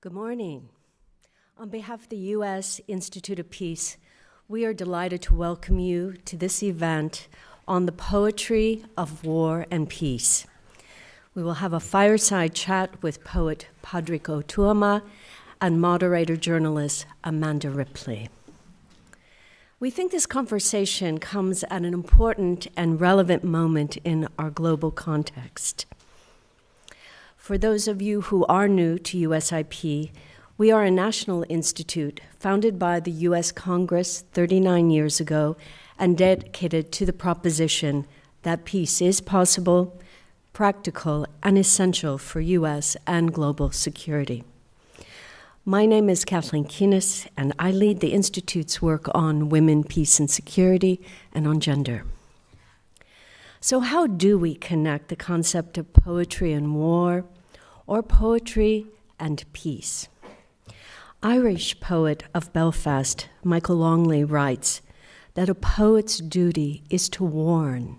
Good morning. On behalf of the U.S. Institute of Peace, we are delighted to welcome you to this event on the poetry of war and peace. We will have a fireside chat with poet Pádraig Ó Tuama and moderator journalist Amanda Ripley. We think this conversation comes at an important and relevant moment in our global context. For those of you who are new to USIP, we are a national institute founded by the US Congress 39 years ago and dedicated to the proposition that peace is possible, practical, and essential for US and global security. My name is Kathleen Keenis, and I lead the Institute's work on women, peace, and security, and on gender. So how do we connect the concept of poetry and war, or poetry and peace? Irish poet of Belfast, Michael Longley, writes that a poet's duty is to warn,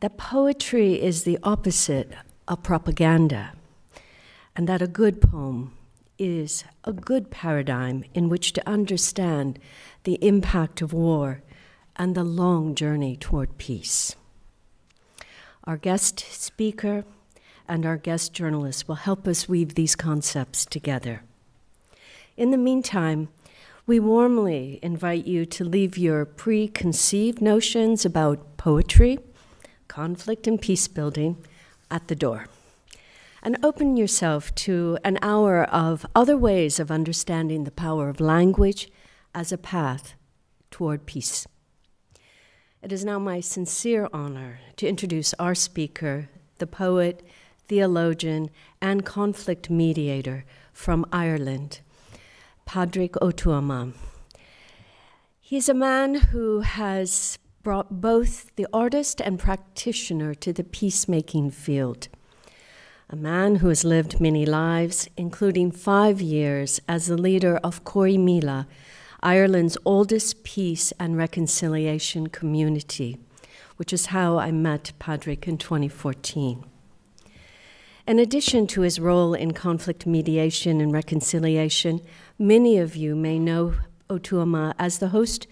that poetry is the opposite of propaganda, and that a good poem is a good paradigm in which to understand the impact of war and the long journey toward peace. Our guest speaker and our guest journalist will help us weave these concepts together. In the meantime, we warmly invite you to leave your preconceived notions about poetry, conflict, and peace building at the door, and open yourself to an hour of other ways of understanding the power of language as a path toward peace. It is now my sincere honor to introduce our speaker, the poet, theologian, and conflict mediator from Ireland, Pádraig Ó Tuama. He's a man who has brought both the artist and practitioner to the peacemaking field, a man who has lived many lives, including 5 years as the leader of Corrymeela, Ireland's oldest peace and reconciliation community, which is how I met Pádraig in 2014. In addition to his role in conflict mediation and reconciliation, many of you may know Ó Tuama as the host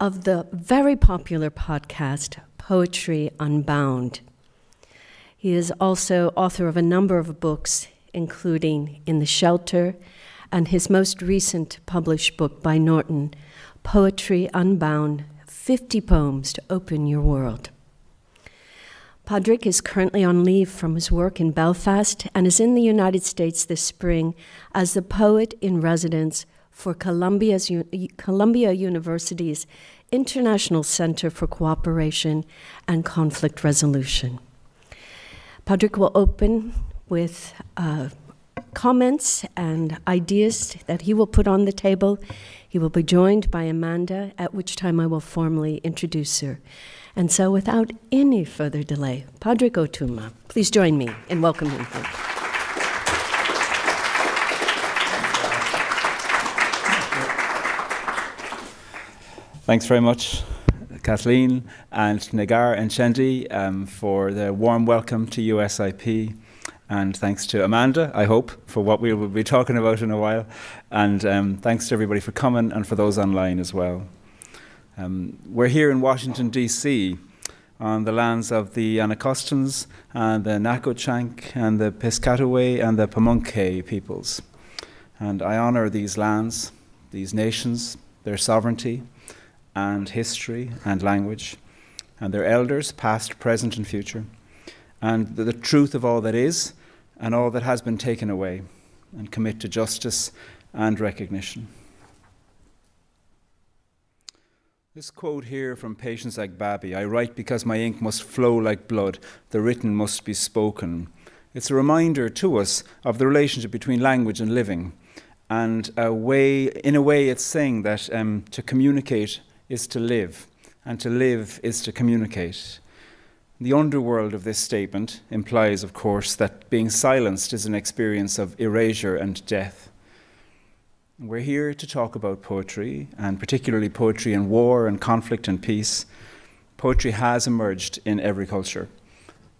of the very popular podcast, Poetry Unbound. He is also author of a number of books, including In the Shelter, and his most recent published book by Norton, Poetry Unbound, 50 Poems to Open Your World. Pádraig is currently on leave from his work in Belfast and is in the United States this spring as the poet-in-residence for Columbia University's International Center for Cooperation and Conflict Resolution. Pádraig will open with comments and ideas that he will put on the table. He will be joined by Amanda, at which time I will formally introduce her. And so without any further delay, Pádraig Ó Tuama, please join me in welcoming him. Thanks very much, Kathleen and Nagar and Shendi, for the warm welcome to USIP. And thanks to Amanda, I hope, for what we will be talking about in a while. And thanks to everybody for coming and for those online as well. We're here in Washington, D.C., on the lands of the Anacostans and the Nacotchtank and the Piscataway and the Pamunkey peoples. And I honor these lands, these nations, their sovereignty and history and language, and their elders, past, present, and future, and the truth of all that is and all that has been taken away, and commit to justice and recognition. This quote here from Patience Agbabi, I write because my ink must flow like blood, the written must be spoken. It's a reminder to us of the relationship between language and living, and in a way it's saying that to communicate is to live, and to live is to communicate. The underworld of this statement implies, of course, that being silenced is an experience of erasure and death. We're here to talk about poetry, and particularly poetry in war and conflict and peace. Poetry has emerged in every culture,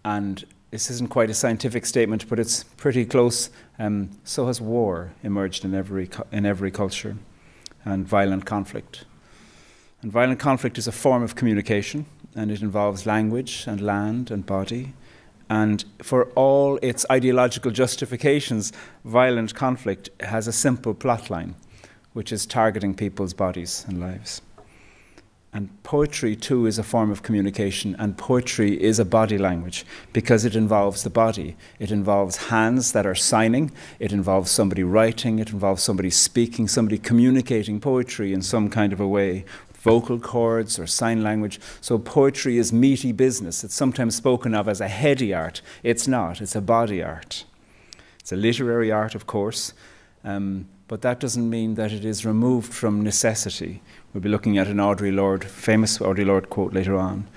and This isn't quite a scientific statement, but it's pretty close. So has war emerged in every culture, and violent conflict. And violent conflict is a form of communication, and it involves language and land and body. And for all its ideological justifications, violent conflict has a simple plotline, which is targeting people's bodies and lives. And poetry, too, is a form of communication, and poetry is a body language because it involves the body. It involves hands that are signing, it involves somebody writing, it involves somebody speaking, somebody communicating poetry in some kind of a way, vocal cords or sign language. So poetry is meaty business. It's sometimes spoken of as a heady art. It's not, it's a body art. It's a literary art, of course, but that doesn't mean that it is removed from necessity. We'll be looking at an famous Audre Lorde quote later on.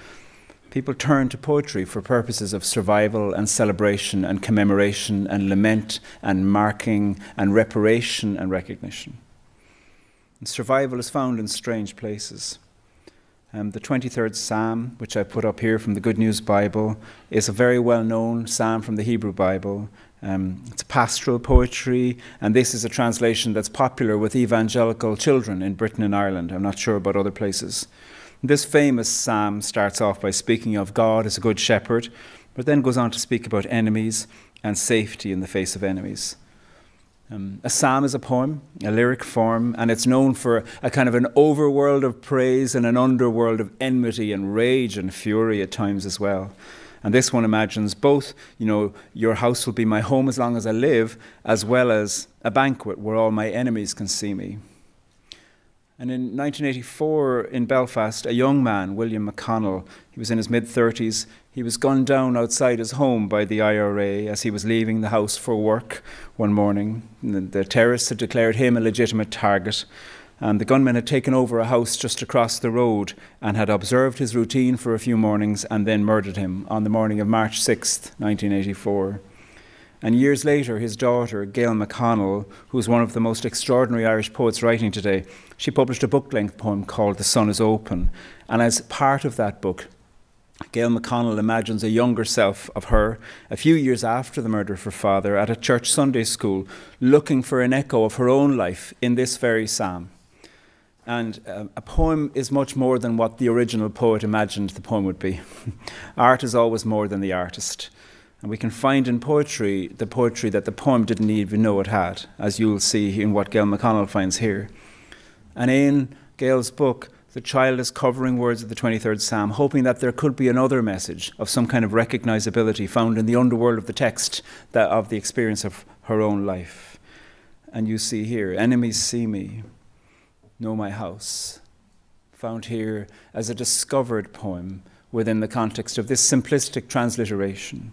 People turn to poetry for purposes of survival and celebration and commemoration and lament and marking and reparation and recognition. And survival is found in strange places. The 23rd Psalm, which I put up here from the Good News Bible, is a very well-known psalm from the Hebrew Bible. It's pastoral poetry, and this is a translation that's popular with evangelical children in Britain and Ireland. I'm not sure about other places. This famous psalm starts off by speaking of God as a good shepherd, but then goes on to speak about enemies and safety in the face of enemies. A psalm is a poem, a lyric form, and it's known for a kind of an overworld of praise and an underworld of enmity and rage and fury at times as well. And this one imagines both, you know, your house will be my home as long as I live, as well as a banquet where all my enemies can see me. And in 1984 in Belfast, a young man, William McConnell, he was in his mid-30s, he was gunned down outside his home by the IRA as he was leaving the house for work one morning. The terrorists had declared him a legitimate target. And the gunmen had taken over a house just across the road and had observed his routine for a few mornings and then murdered him on the morning of March 6th, 1984. And years later, his daughter, Gail McConnell, who's one of the most extraordinary Irish poets writing today, she published a book-length poem called The Sun is Open. And as part of that book, Gail McConnell imagines a younger self of her a few years after the murder of her father at a church Sunday school, looking for an echo of her own life in this very psalm. And a poem is much more than what the original poet imagined the poem would be. Art is always more than the artist. And we can find in poetry that the poem didn't even know it had, as you'll see in what Gail McConnell finds here. And in Gail's book, the child is covering words of the 23rd Psalm, hoping that there could be another message of some kind of recognizability found in the underworld of the text, that of the experience of her own life. And you see here, enemies see me. Know My House, found here as a discovered poem within the context of this simplistic transliteration.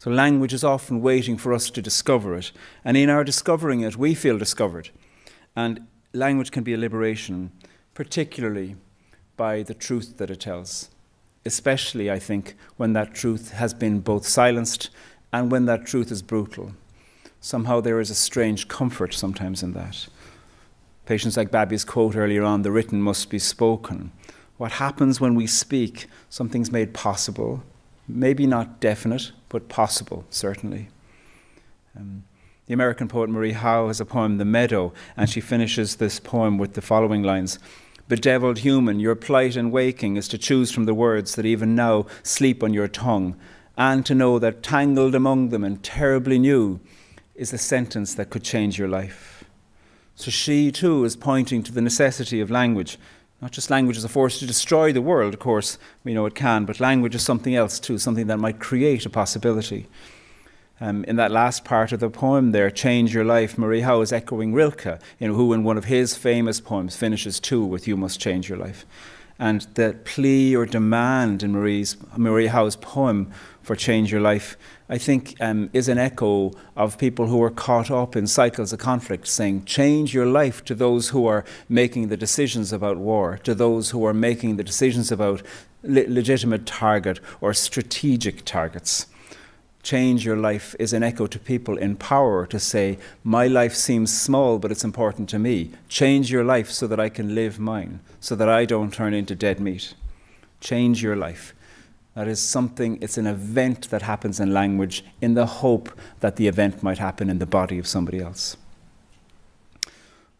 So language is often waiting for us to discover it, and in our discovering it, we feel discovered. And language can be a liberation, particularly by the truth that it tells, especially, I think, when that truth has been both silenced and when that truth is brutal. Somehow there is a strange comfort sometimes in that. Patience Agbabi's quote earlier on, the written must be spoken. What happens when we speak, something's made possible, maybe not definite, but possible, certainly. The American poet Marie Howe has a poem, The Meadow, and she finishes this poem with the following lines. Bedeviled human, your plight in waking is to choose from the words that even now sleep on your tongue, and to know that tangled among them and terribly new is a sentence that could change your life. So she, too, is pointing to the necessity of language. Not just language as a force to destroy the world, of course, we know it can, but language is something else, too, something that might create a possibility. In that last part of the poem there, Change Your Life, Marie Howe is echoing Rilke, you know, who in one of his famous poems finishes, too, with You Must Change Your Life. And the plea or demand in Marie Howe's poem for Change Your Life, I think, is an echo of people who are caught up in cycles of conflict, saying, change your life to those who are making the decisions about war, to those who are making the decisions about legitimate target or strategic targets. Change Your Life is an echo to people in power to say, my life seems small, but it's important to me. Change your life so that I can live mine, so that I don't turn into dead meat. Change your life. That is something, it's an event that happens in language in the hope that the event might happen in the body of somebody else.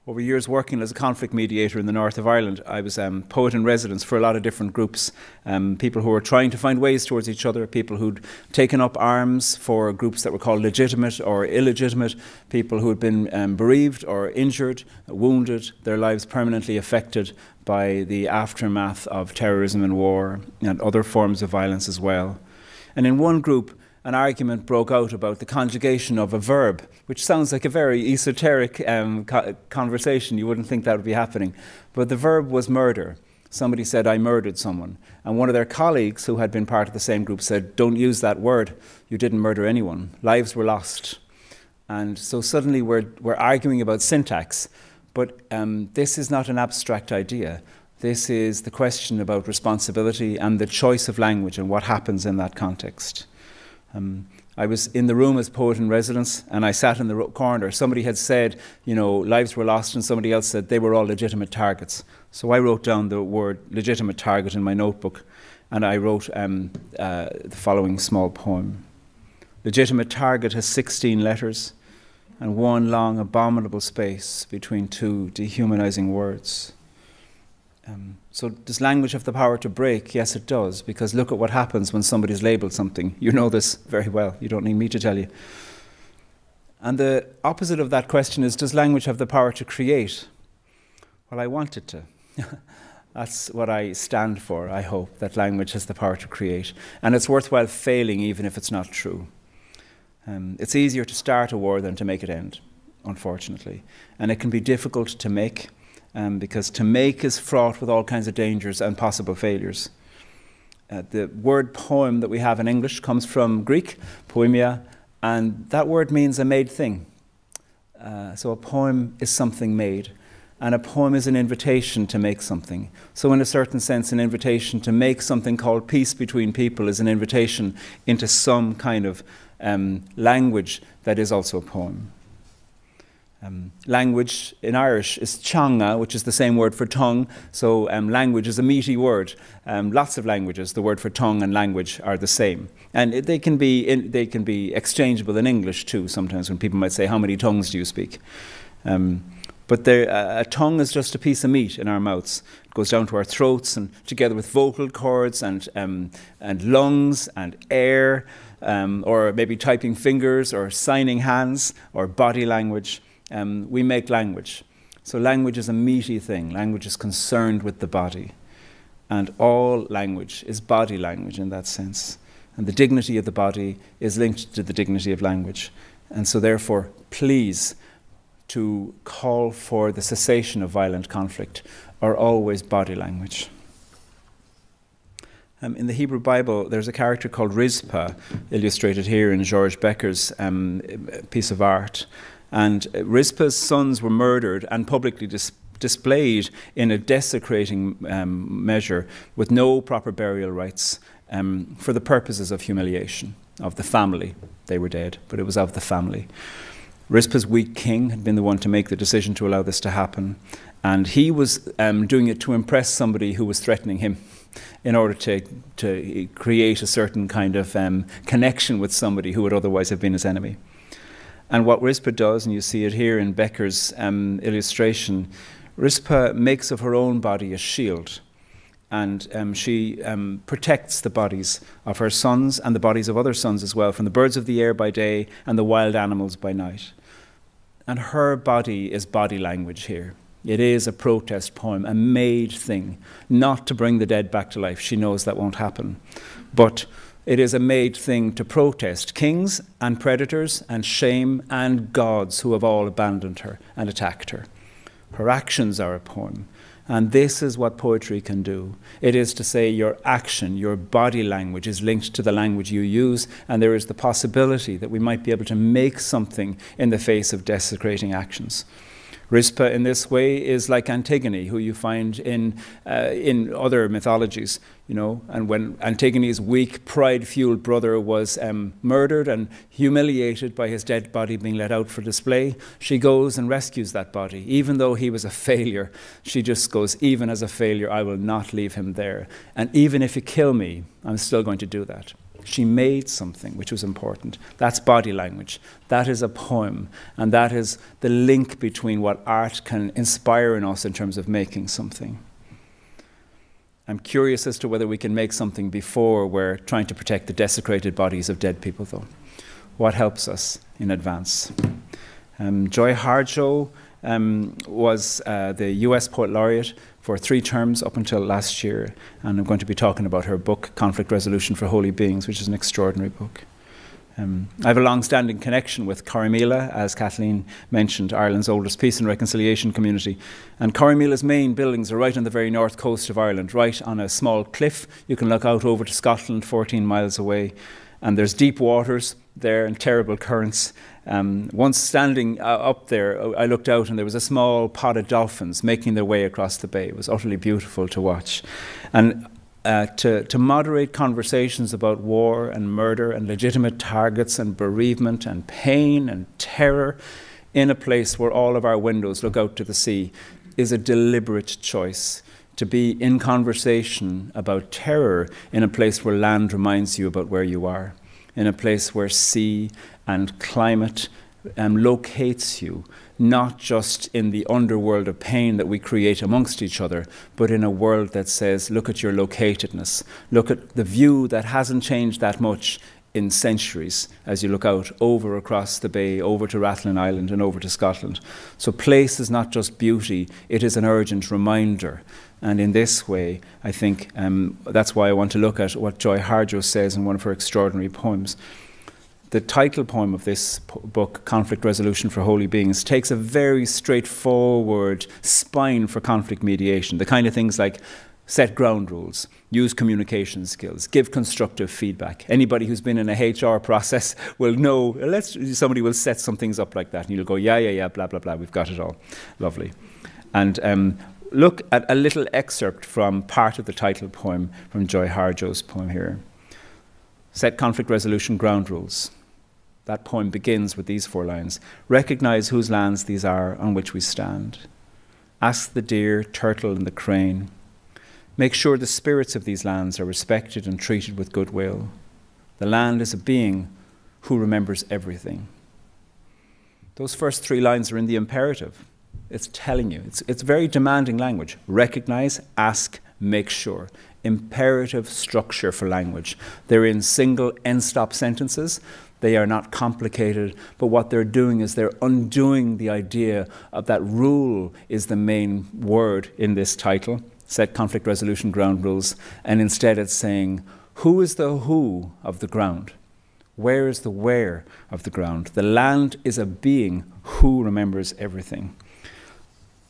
Over years working as a conflict mediator in the north of Ireland, I was poet in residence for a lot of different groups, people who were trying to find ways towards each other, people who'd taken up arms for groups that were called legitimate or illegitimate, people who had been bereaved or injured, wounded, their lives permanently affected by the aftermath of terrorism and war and other forms of violence as well. And in one group, an argument broke out about the conjugation of a verb, which sounds like a very esoteric conversation. You wouldn't think that would be happening. But the verb was murder. Somebody said, "I murdered someone." And one of their colleagues who had been part of the same group said, "Don't use that word. You didn't murder anyone. Lives were lost." And so suddenly we're arguing about syntax. But this is not an abstract idea. This is the question about responsibility and the choice of language and what happens in that context. I was in the room as poet in residence, and I sat in the corner. Somebody had said, you know, lives were lost, and somebody else said they were all legitimate targets. So I wrote down the word legitimate target in my notebook, and I wrote the following small poem. Legitimate target has 16 letters and one long abominable space between two dehumanizing words. So does language have the power to break? Yes, it does, because look at what happens when somebody's labelled something. You know this very well. You don't need me to tell you. And the opposite of that question is, does language have the power to create? Well, I want it to. That's what I stand for, I hope, that language has the power to create. And it's worthwhile failing, even if it's not true. It's easier to start a war than to make it end, unfortunately. And it can be difficult to make. Because to make is fraught with all kinds of dangers and possible failures. The word poem that we have in English comes from Greek, poemia, and that word means a made thing. So a poem is something made, and a poem is an invitation to make something. So in a certain sense, an invitation to make something called peace between people is an invitation into some kind of language that is also a poem. Language in Irish is teanga, which is the same word for tongue, so language is a meaty word. Lots of languages, the word for tongue and language are the same. And they can be exchangeable in English too, sometimes when people might say, how many tongues do you speak? But a tongue is just a piece of meat in our mouths. It goes down to our throats, and together with vocal cords and lungs and air, or maybe typing fingers or signing hands or body language. We make language. So language is a meaty thing. Language is concerned with the body. And all language is body language in that sense. And the dignity of the body is linked to the dignity of language. And so therefore, pleas to call for the cessation of violent conflict are always body language. In the Hebrew Bible, there's a character called Rizpah, illustrated here in George Becker's piece of art. And Rizpah's sons were murdered and publicly displayed in a desecrating measure with no proper burial rites for the purposes of humiliation of the family. They were dead, but it was of the family. Rizpah's weak king had been the one to make the decision to allow this to happen. And he was doing it to impress somebody who was threatening him in order to create a certain kind of connection with somebody who would otherwise have been his enemy. And what Rizpah does, and you see it here in Becker's illustration, Rizpah makes of her own body a shield, and she protects the bodies of her sons and the bodies of other sons as well, from the birds of the air by day and the wild animals by night. And her body is body language here. It is a protest poem, a made thing, not to bring the dead back to life. She knows that won't happen. But it is a made thing to protest kings and predators and shame and gods who have all abandoned her and attacked her. Her actions are a poem. And this is what poetry can do. It is to say your action, your body language is linked to the language you use, and there is the possibility that we might be able to make something in the face of desecrating actions. Rizpah in this way is like Antigone, who you find in other mythologies, you know. And when Antigone's weak, pride-fueled brother was murdered and humiliated by his dead body being let out for display, she goes and rescues that body. Even though he was a failure, she just goes, even as a failure, I will not leave him there. And even if you kill me, I'm still going to do that. She made something, which was important. That's body language. That is a poem. And that is the link between what art can inspire in us in terms of making something. I'm curious as to whether we can make something before we're trying to protect the desecrated bodies of dead people, though. What helps us in advance? Joy Harjo was the US Poet Laureate for 3 terms up until last year, and I'm going to be talking about her book, Conflict Resolution for Holy Beings, which is an extraordinary book. I have a long-standing connection with Corrymeela, as Kathleen mentioned, Ireland's oldest peace and reconciliation community. And Corrymeela's main buildings are right on the very north coast of Ireland, right on a small cliff. You can look out over to Scotland, 14 miles away, and there's deep waters there and terrible currents. Once standing up there, I looked out and there was a small pod of dolphins making their way across the bay. It was utterly beautiful to watch. And to moderate conversations about war and murder and legitimate targets and bereavement and pain and terror in a place where all of our windows look out to the sea is a deliberate choice. To be in conversation about terror in a place where land reminds you about where you are, in a place where sea and climate locates you, not just in the underworld of pain that we create amongst each other, but in a world that says, look at your locatedness, look at the view that hasn't changed that much in centuries as you look out over across the bay, over to Rathlin Island and over to Scotland. So place is not just beauty, it is an urgent reminder. And in this way, I think that's why I want to look at what Joy Harjo says in one of her extraordinary poems. The title poem of this book, Conflict Resolution for Holy Beings, takes a very straightforward spine for conflict mediation, the kind of things like set ground rules, use communication skills, give constructive feedback. Anybody who's been in a HR process will know, somebody will set some things up like that, and you'll go, yeah, yeah, yeah, blah, blah, blah, we've got it all. Lovely. And look at a little excerpt from part of the title poem from Joy Harjo's poem here. Set conflict resolution ground rules. That poem begins with these 4 lines. Recognize whose lands these are on which we stand. Ask the deer, turtle, and the crane. Make sure the spirits of these lands are respected and treated with goodwill. The land is a being who remembers everything. Those first 3 lines are in the imperative. It's telling you. It's very demanding language. Recognize, ask, make sure. Imperative structure for language. They're in single end-stop sentences. They are not complicated, but what they're doing is they're undoing the idea of that rule is the main word in this title, set conflict resolution ground rules, and instead it's saying, who is the who of the ground? Where is the where of the ground? The land is a being who remembers everything.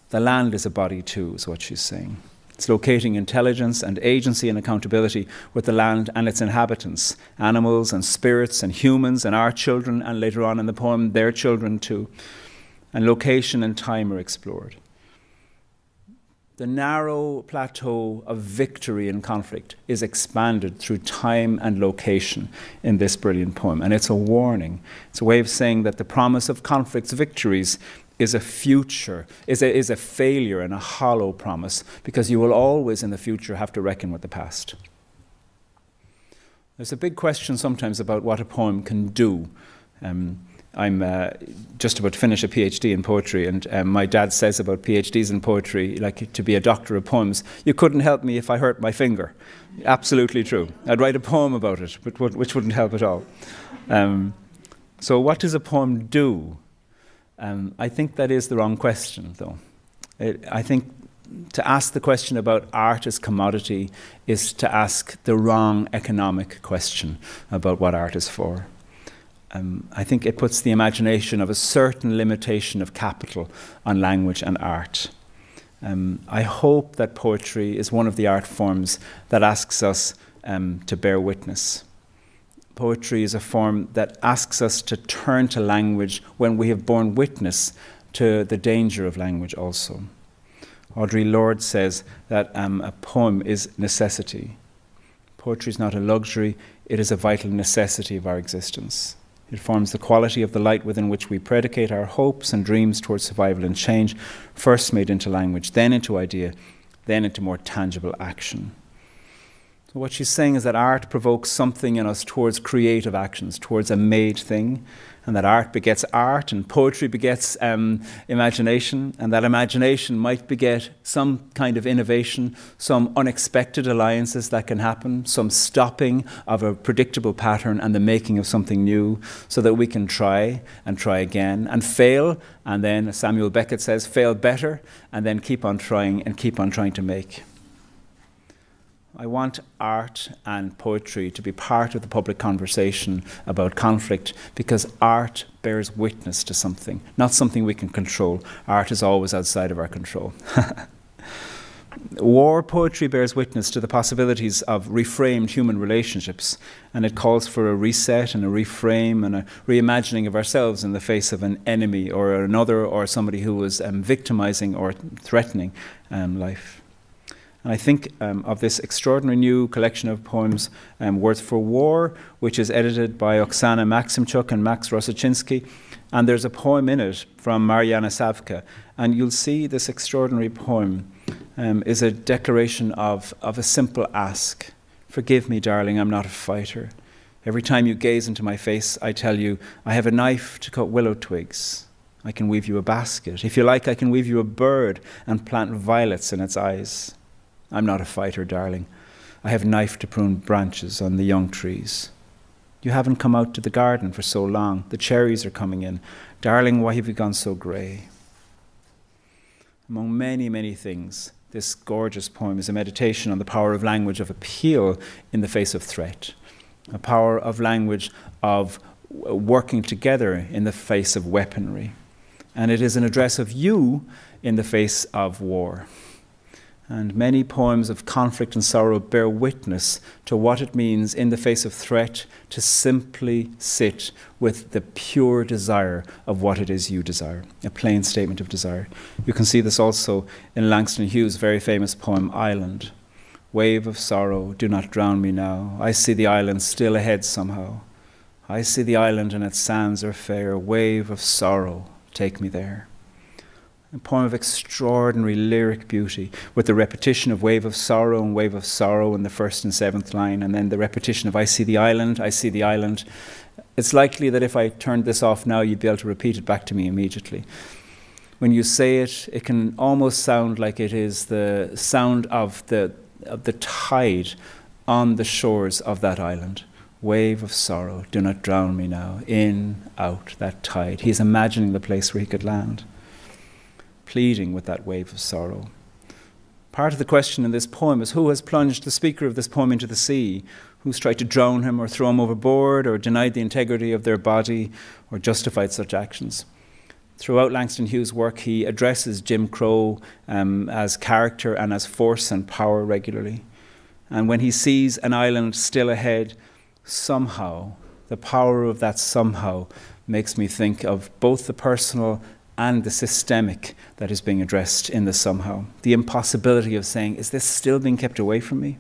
The land is a body too, is what she's saying. It's locating intelligence and agency and accountability with the land and its inhabitants, animals and spirits and humans and our children, and later on in the poem, their children too. And location and time are explored. The narrow plateau of victory in conflict is expanded through time and location in this brilliant poem. And it's a warning. It's a way of saying that the promise of conflict's victories is a future, is a failure and a hollow promise, because you will always in the future have to reckon with the past. There's a big question sometimes about what a poem can do. I'm just about to finish a PhD in poetry, and my dad says about PhDs in poetry, like to be a doctor of poems, you couldn't help me if I hurt my finger. Absolutely true. I'd write a poem about it, but which wouldn't help at all. So what does a poem do? I think that is the wrong question, though. I think to ask the question about art as commodity is to ask the wrong economic question about what art is for. I think it puts the imagination of a certain limitation of capital on language and art. I hope that poetry is one of the art forms that asks us to bear witness. Poetry is a form that asks us to turn to language when we have borne witness, to the danger of language also. Audre Lorde says that a poem is necessity. Poetry is not a luxury, it is a vital necessity of our existence. It forms the quality of the light within which we predicate our hopes and dreams towards survival and change, first made into language, then into idea, then into more tangible action. So what she's saying is that art provokes something in us towards creative actions, towards a made thing, and that art begets art, and poetry begets imagination, and that imagination might beget some kind of innovation, some unexpected alliances that can happen, some stopping of a predictable pattern and the making of something new, so that we can try and try again, and fail, and then, as Samuel Beckett says, fail better, and then keep on trying and keep on trying to make. I want art and poetry to be part of the public conversation about conflict, because art bears witness to something, not something we can control. Art is always outside of our control. War poetry bears witness to the possibilities of reframed human relationships, and it calls for a reset and a reframe and a reimagining of ourselves in the face of an enemy or another or somebody who was victimizing or threatening life. And I think of this extraordinary new collection of poems, Words for War, which is edited by Oksana Maximchuk and Max Rosachinsky. And there's a poem in it from Mariana Savka. And you'll see this extraordinary poem is a declaration of a simple ask. Forgive me, darling, I'm not a fighter. Every time you gaze into my face, I tell you, I have a knife to cut willow twigs. I can weave you a basket. If you like, I can weave you a bird and plant violets in its eyes. I'm not a fighter, darling. I have a knife to prune branches on the young trees. You haven't come out to the garden for so long. The cherries are coming in. Darling, why have you gone so grey? Among many, many things, this gorgeous poem is a meditation on the power of language of appeal in the face of threat, a power of language of working together in the face of weaponry. And it is an address of you in the face of war. And many poems of conflict and sorrow bear witness to what it means in the face of threat to simply sit with the pure desire of what it is you desire, a plain statement of desire. You can see this also in Langston Hughes' very famous poem, Island. Wave of sorrow, do not drown me now. I see the island still ahead somehow. I see the island and its sands are fair. Wave of sorrow, take me there. A poem of extraordinary lyric beauty, with the repetition of wave of sorrow in the first and seventh line, and then the repetition of I see the island, I see the island. It's likely that if I turned this off now, you'd be able to repeat it back to me immediately. When you say it, it can almost sound like it is the sound of the tide on the shores of that island. Wave of sorrow, do not drown me now. In, out, that tide. He's imagining the place where he could land, pleading with that wave of sorrow. Part of the question in this poem is who has plunged the speaker of this poem into the sea? Who's tried to drown him or throw him overboard or denied the integrity of their body or justified such actions? Throughout Langston Hughes' work, he addresses Jim Crow as character and as force and power regularly. And when he sees an island still ahead, somehow, the power of that somehow makes me think of both the personal and the systemic that is being addressed in the somehow. The impossibility of saying, is this still being kept away from me?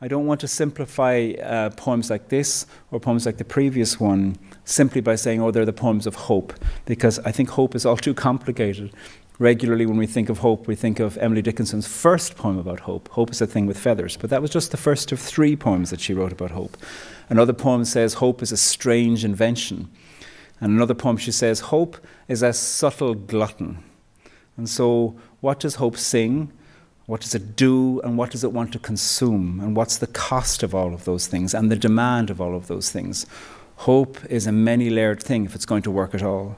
I don't want to simplify poems like this or poems like the previous one simply by saying, oh, they're the poems of hope, because I think hope is all too complicated. Regularly when we think of hope, we think of Emily Dickinson's first poem about hope. Hope is a thing with feathers, but that was just the first of three poems that she wrote about hope. Another poem says, hope is a strange invention. And another poem, she says, hope is a subtle glutton. And so what does hope sing? What does it do? And what does it want to consume? And what's the cost of all of those things and the demand of all of those things? Hope is a many-layered thing if it's going to work at all.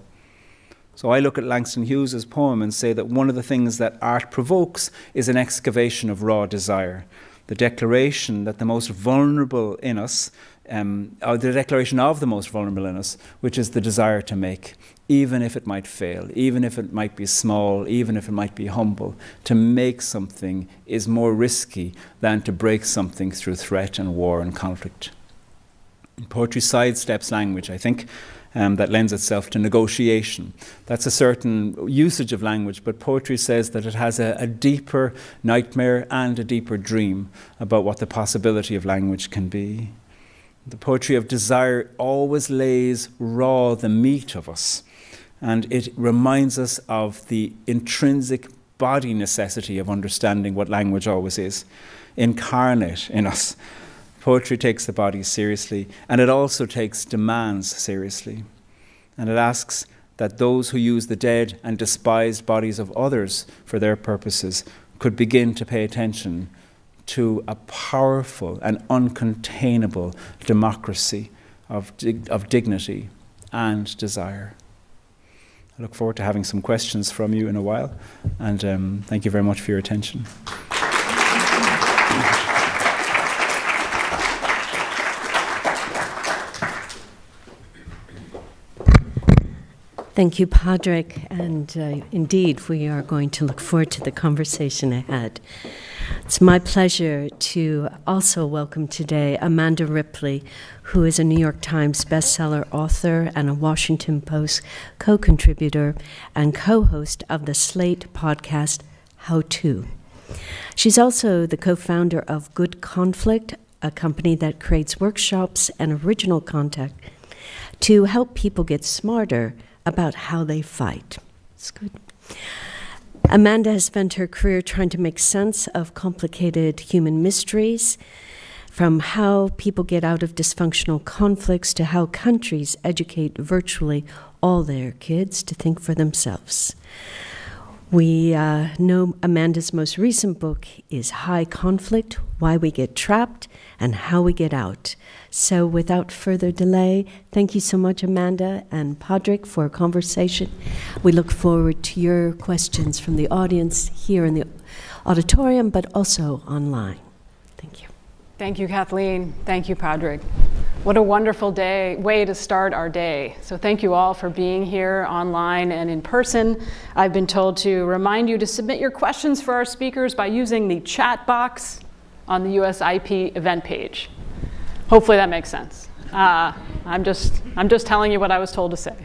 So I look at Langston Hughes's poem and say that one of the things that art provokes is an excavation of raw desire. The declaration that the most vulnerable in us, or the declaration of the most vulnerable in us, which is the desire to make, even if it might fail, even if it might be small, even if it might be humble. To make something is more risky than to break something through threat and war and conflict. Poetry sidesteps language, I think, that lends itself to negotiation. That's a certain usage of language, but poetry says that it has a deeper nightmare and a deeper dream about what the possibility of language can be. The poetry of desire always lays raw the meat of us, and it reminds us of the intrinsic body necessity of understanding what language always is, incarnate in us. Poetry takes the body seriously, and it also takes demands seriously. And it asks that those who use the dead and despised bodies of others for their purposes could begin to pay attention to a powerful and uncontainable democracy of dignity and desire. I look forward to having some questions from you in a while, and thank you very much for your attention. Thank you, Pádraig, and indeed we are going to look forward to the conversation ahead. It's my pleasure to also welcome today Amanda Ripley, who is a New York Times bestseller author and a Washington Post co-contributor and co-host of the Slate podcast, How To. She's also the co-founder of Good Conflict, a company that creates workshops and original content to help people get smarter about how they fight. It's good. Amanda has spent her career trying to make sense of complicated human mysteries, from how people get out of dysfunctional conflicts to how countries educate virtually all their kids to think for themselves. We know Amanda's most recent book is High Conflict, Why We Get Trapped and How We Get Out. So without further delay, thank you so much, Amanda and Pádraig, for a conversation. We look forward to your questions from the audience here in the auditorium, but also online. Thank you. Thank you, Kathleen. Thank you, Pádraig. What a wonderful day, way to start our day. So thank you all for being here online and in person. I've been told to remind you to submit your questions for our speakers by using the chat box on the USIP event page. Hopefully that makes sense. I'm just telling you what I was told to say.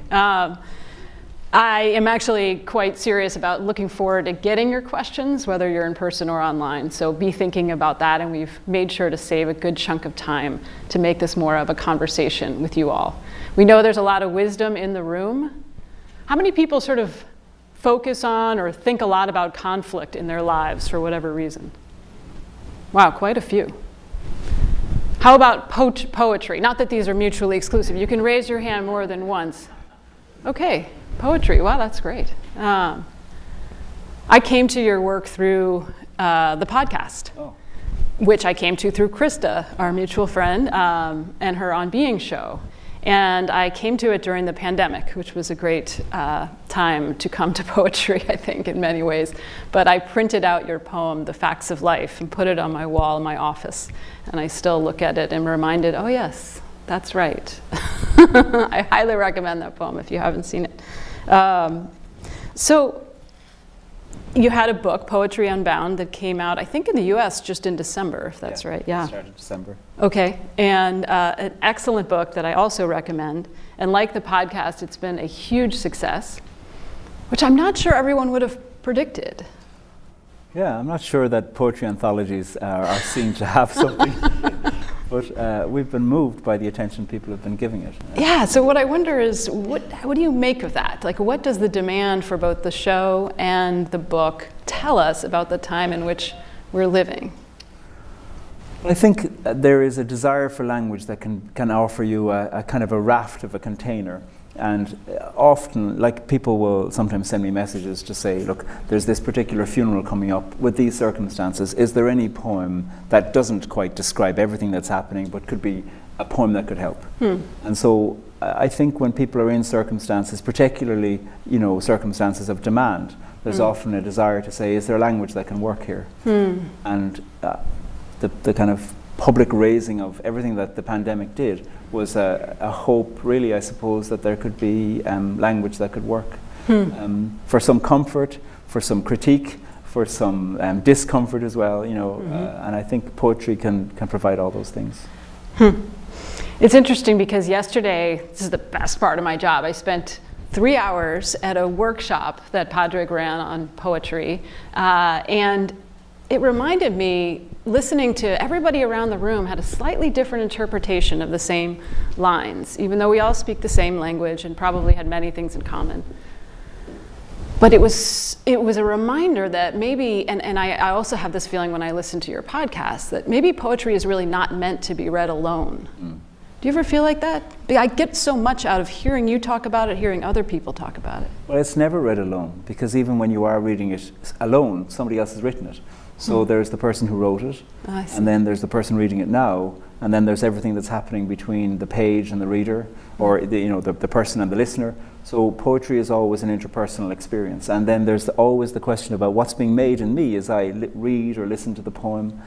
I am actually quite serious about looking forward to getting your questions, whether you're in person or online. So be thinking about that, and we've made sure to save a good chunk of time to make this more of a conversation with you all. We know there's a lot of wisdom in the room. How many people sort of focus on or think a lot about conflict in their lives for whatever reason? Wow, quite a few. How about poetry? Not that these are mutually exclusive. You can raise your hand more than once. Okay, poetry. Wow, that's great. I came to your work through the podcast, which I came to through Krista, our mutual friend, and her On Being show. And I came to it during the pandemic, which was a great time to come to poetry, I think, in many ways. But I printed out your poem, The Facts of Life, and put it on my wall in my office. And I still look at it and reminded, oh yes, that's right. I highly recommend that poem if you haven't seen it. So you had a book, Poetry Unbound, that came out, I think in the US just in December, if that's right. Yeah, started December. Okay, and an excellent book that I also recommend. And like the podcast, it's been a huge success, which I'm not sure everyone would have predicted. Yeah, I'm not sure that poetry anthologies are seen to have something, but we've been moved by the attention people have been giving it. Yeah, so what I wonder is, what do you make of that? Like, what does the demand for both the show and the book tell us about the time in which we're living? Well, I think there is a desire for language that can offer you a kind of a raft of a container. And often, like, people will sometimes send me messages to say, look, there's this particular funeral coming up with these circumstances. Is there any poem that doesn't quite describe everything that's happening, but could be a poem that could help? Hmm. And so I think when people are in circumstances, particularly, you know, circumstances of demand, there's often a desire to say, is there a language that can work here? And the kind of public raising of everything that the pandemic did was a hope, really, I suppose, that there could be language that could work for some comfort, for some critique, for some discomfort as well, you know, and I think poetry can provide all those things. It's interesting because yesterday, this is the best part of my job, I spent 3 hours at a workshop that Pádraig ran on poetry, and it reminded me, listening to everybody around the room had a slightly different interpretation of the same lines, even though we all speak the same language and probably had many things in common. But it was a reminder that maybe, and I also have this feeling when I listen to your podcast, that maybe poetry is really not meant to be read alone. Mm. Do you ever feel like that? I get so much out of hearing you talk about it, hearing other people talk about it. Well, it's never read alone, because even when you are reading it alone, somebody else has written it. So there's the person who wrote it, and then there's the person reading it now, and then there's everything that's happening between the page and the reader, or the, you know, the person and the listener. So poetry is always an interpersonal experience. And then there's always the question about what's being made in me as I read or listen to the poem.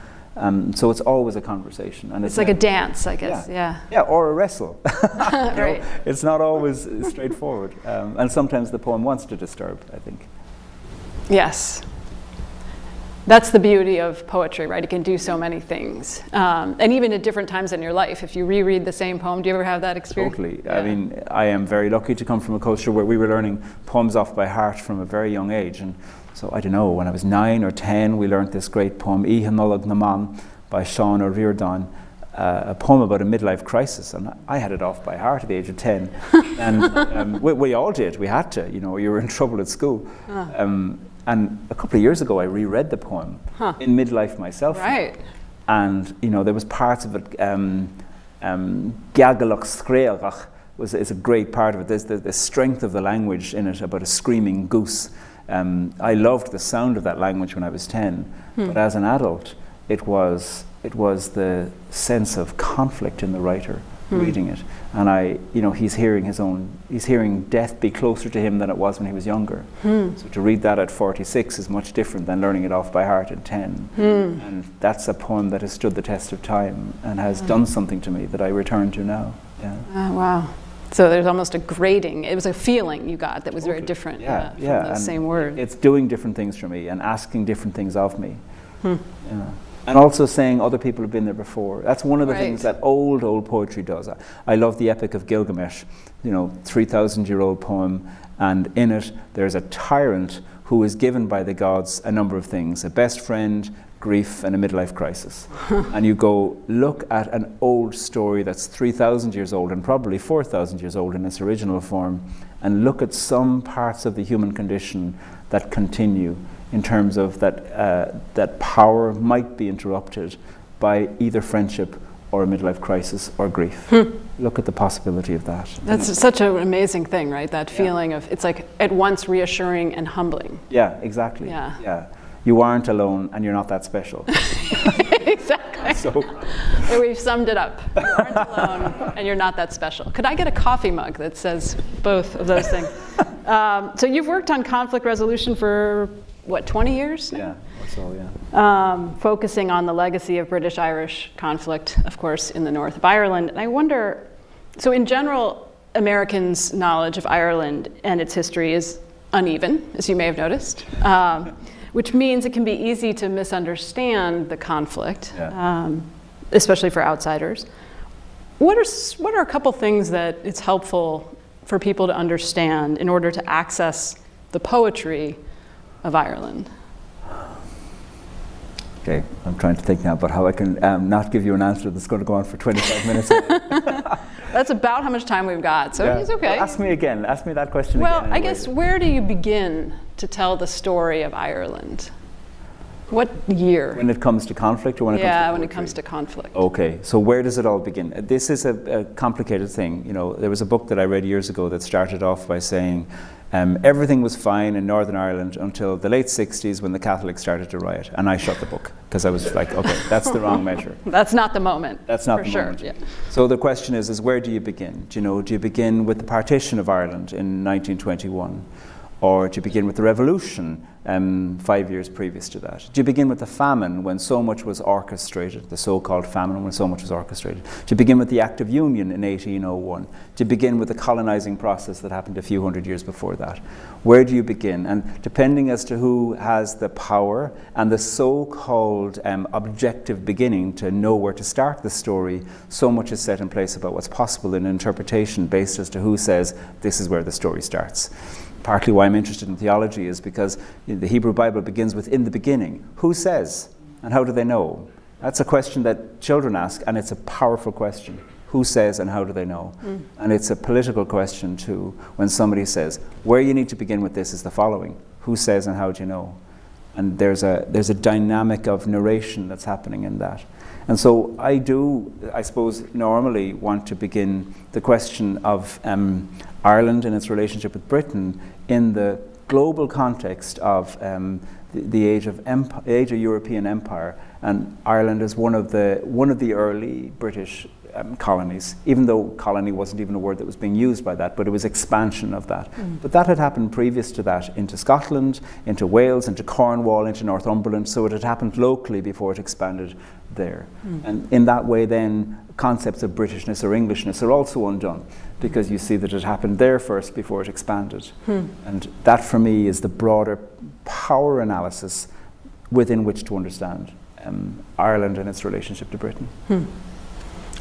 So it's always a conversation. And it's like a dance, I guess, yeah, or a wrestle. Right. It's not always straightforward. And sometimes the poem wants to disturb, I think. Yes. That's the beauty of poetry, right? It can do so many things. And even at different times in your life, if you reread the same poem, do you ever have that experience? Totally. Yeah. I mean, I am very lucky to come from a culture where we were learning poems off by heart from a very young age. And so, I don't know, when I was 9 or 10, we learned this great poem, I Hanolag Naman, by Sean O'Riordan, a poem about a midlife crisis. And I had it off by heart at the age of 10. And we all did. We had to. You know, you were in trouble at school. And a couple of years ago, I reread the poem in midlife myself. Right. And, you know, there was parts of it, is a great part of it. There's the strength of the language in it about a screaming goose. I loved the sound of that language when I was 10. But as an adult, it was the sense of conflict in the writer reading it. And you know, he's hearing death be closer to him than it was when he was younger. So to read that at 46 is much different than learning it off by heart at 10. And that's a poem that has stood the test of time and has done something to me that I return to now. Yeah. Wow. So there's almost a grading. It was a feeling you got that was very different from those same words. It's doing different things for me and asking different things of me. Yeah. And also saying other people have been there before. That's one of the things that old poetry does. I love the Epic of Gilgamesh, you know, 3,000-year-old poem, and in it there's a tyrant who is given by the gods a number of things, a best friend, grief, and a midlife crisis. And you go look at an old story that's 3,000 years old and probably 4,000 years old in its original form, and look at some parts of the human condition that continue in terms of that, that power might be interrupted by either friendship or a midlife crisis or grief. Look at the possibility of that. That's such an amazing thing, right? That feeling of, it's like at once reassuring and humbling. Yeah, exactly. Yeah. You aren't alone and you're not that special. Exactly. So we've summed it up. You aren't alone and you're not that special. Could I get a coffee mug that says both of those things? So you've worked on conflict resolution for what, 20 years now? Yeah, that's all, yeah. Focusing on the legacy of British-Irish conflict, of course, in the north of Ireland. And I wonder, so in general, Americans' knowledge of Ireland and its history is uneven, as you may have noticed, which means it can be easy to misunderstand the conflict, especially for outsiders. What are a couple things that it's helpful for people to understand in order to access the poetry of Ireland? Okay, I'm trying to think now about how I can not give you an answer that's going to go on for 25 minutes. That's about how much time we've got, so it's okay. Well, ask me again, ask me that question again. Well, I guess, where do you begin to tell the story of Ireland? What year? When it comes to conflict, or when it comes to poetry? When it comes to conflict. Okay, so where does it all begin? This is a complicated thing. You know, there was a book that I read years ago that started off by saying, everything was fine in Northern Ireland until the late 60s when the Catholics started to riot. And I shut the book because I was like, okay, that's the wrong measure. That's not the moment. That's not the moment. Yeah. So the question is where do you begin? Do you begin with the partition of Ireland in 1921? Or do you begin with the revolution 5 years previous to that? Do you begin with the famine when so much was orchestrated, the so-called famine when so much was orchestrated? Do you begin with the Act of Union in 1801? Do you begin with the colonizing process that happened a few hundred years before that? Where do you begin? And depending as to who has the power and the so-called objective beginning to know where to start the story, so much is set in place about what's possible in interpretation based as to who says, this is where the story starts. Partly why I'm interested in theology is because the Hebrew Bible begins with, in the beginning. Who says? And how do they know? That's a question that children ask, and it's a powerful question. Who says and how do they know? Mm. And it's a political question too, when somebody says, where you need to begin with this is the following. Who says and how do you know? And there's a dynamic of narration that's happening in that. And so I do, I suppose, normally want to begin the question of Ireland and its relationship with Britain in the global context of the age of European empire, and Ireland is one of the early British colonies, even though colony wasn't even a word that was being used by that, but it was expansion of that. Mm. But that had happened previous to that into Scotland, into Wales, into Cornwall, into Northumberland, so it had happened locally before it expanded there. Mm. And in that way then, concepts of Britishness or Englishness are also undone, because you see that it happened there first before it expanded. Hmm. And that for me is the broader power analysis within which to understand Ireland and its relationship to Britain. Hmm.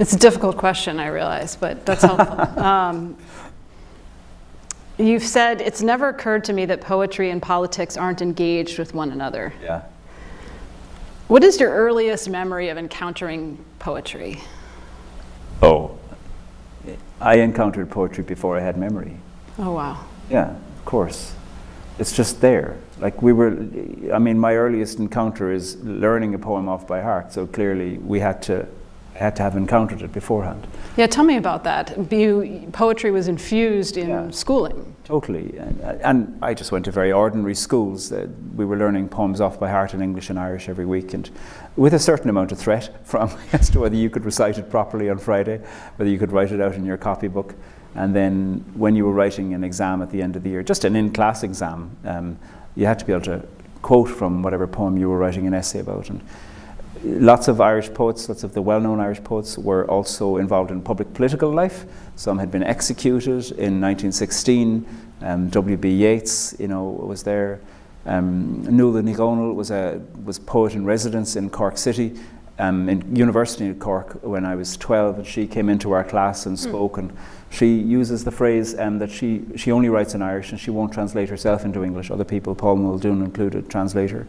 It's a difficult question, I realize, but that's helpful. You've said, it's never occurred to me that poetry and politics aren't engaged with one another. Yeah. What is your earliest memory of encountering poetry? Oh, I encountered poetry before I had memory. Oh, wow. Yeah, of course. It's just there. Like we were, I mean, my earliest encounter is learning a poem off by heart, so clearly we had to have encountered it beforehand. Yeah, tell me about that. Poetry was infused in schooling. Totally, and I just went to very ordinary schools. We were learning poems off by heart in English and Irish every week, and with a certain amount of threat from as to whether you could recite it properly on Friday, whether you could write it out in your copybook, and then when you were writing an exam at the end of the year, just an in-class exam, you had to be able to quote from whatever poem you were writing an essay about. And lots of Irish poets, lots of the well-known Irish poets were also involved in public political life. Some had been executed in 1916. W.B. Yeats, you know, was there. Nuala Niconal was poet in residence in Cork City, in university in Cork when I was 12, and she came into our class and spoke, and she uses the phrase that she only writes in Irish and she won't translate herself into English. Other people, Paul Muldoon included, translate her.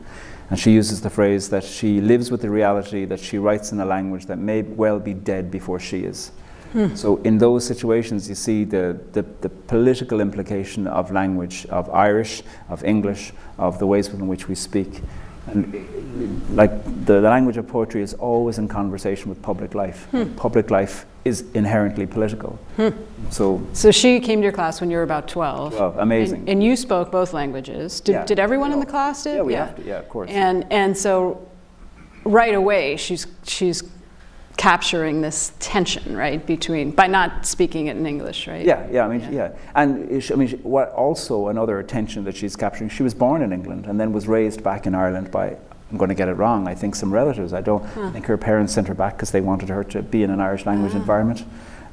And she uses the phrase that she lives with the reality that she writes in a language that may well be dead before she is. Mm. So in those situations you see the political implication of language, of Irish, of English, of the ways in which we speak. And like the language of poetry is always in conversation with public life. Hmm. Public life is inherently political. Hmm. So she came to your class when you were about 12. Oh, amazing. And you spoke both languages. Did everyone in the class do? Yeah, we have to, yeah, of course. And so right away she's capturing this tension, right, between, by not speaking it in English, right? Yeah, I mean, yeah. And I mean, what also another tension that she's capturing, she was born in England and then was raised back in Ireland by, I'm going to get it wrong, I think some relatives. I don't think her parents sent her back because they wanted her to be in an Irish language environment,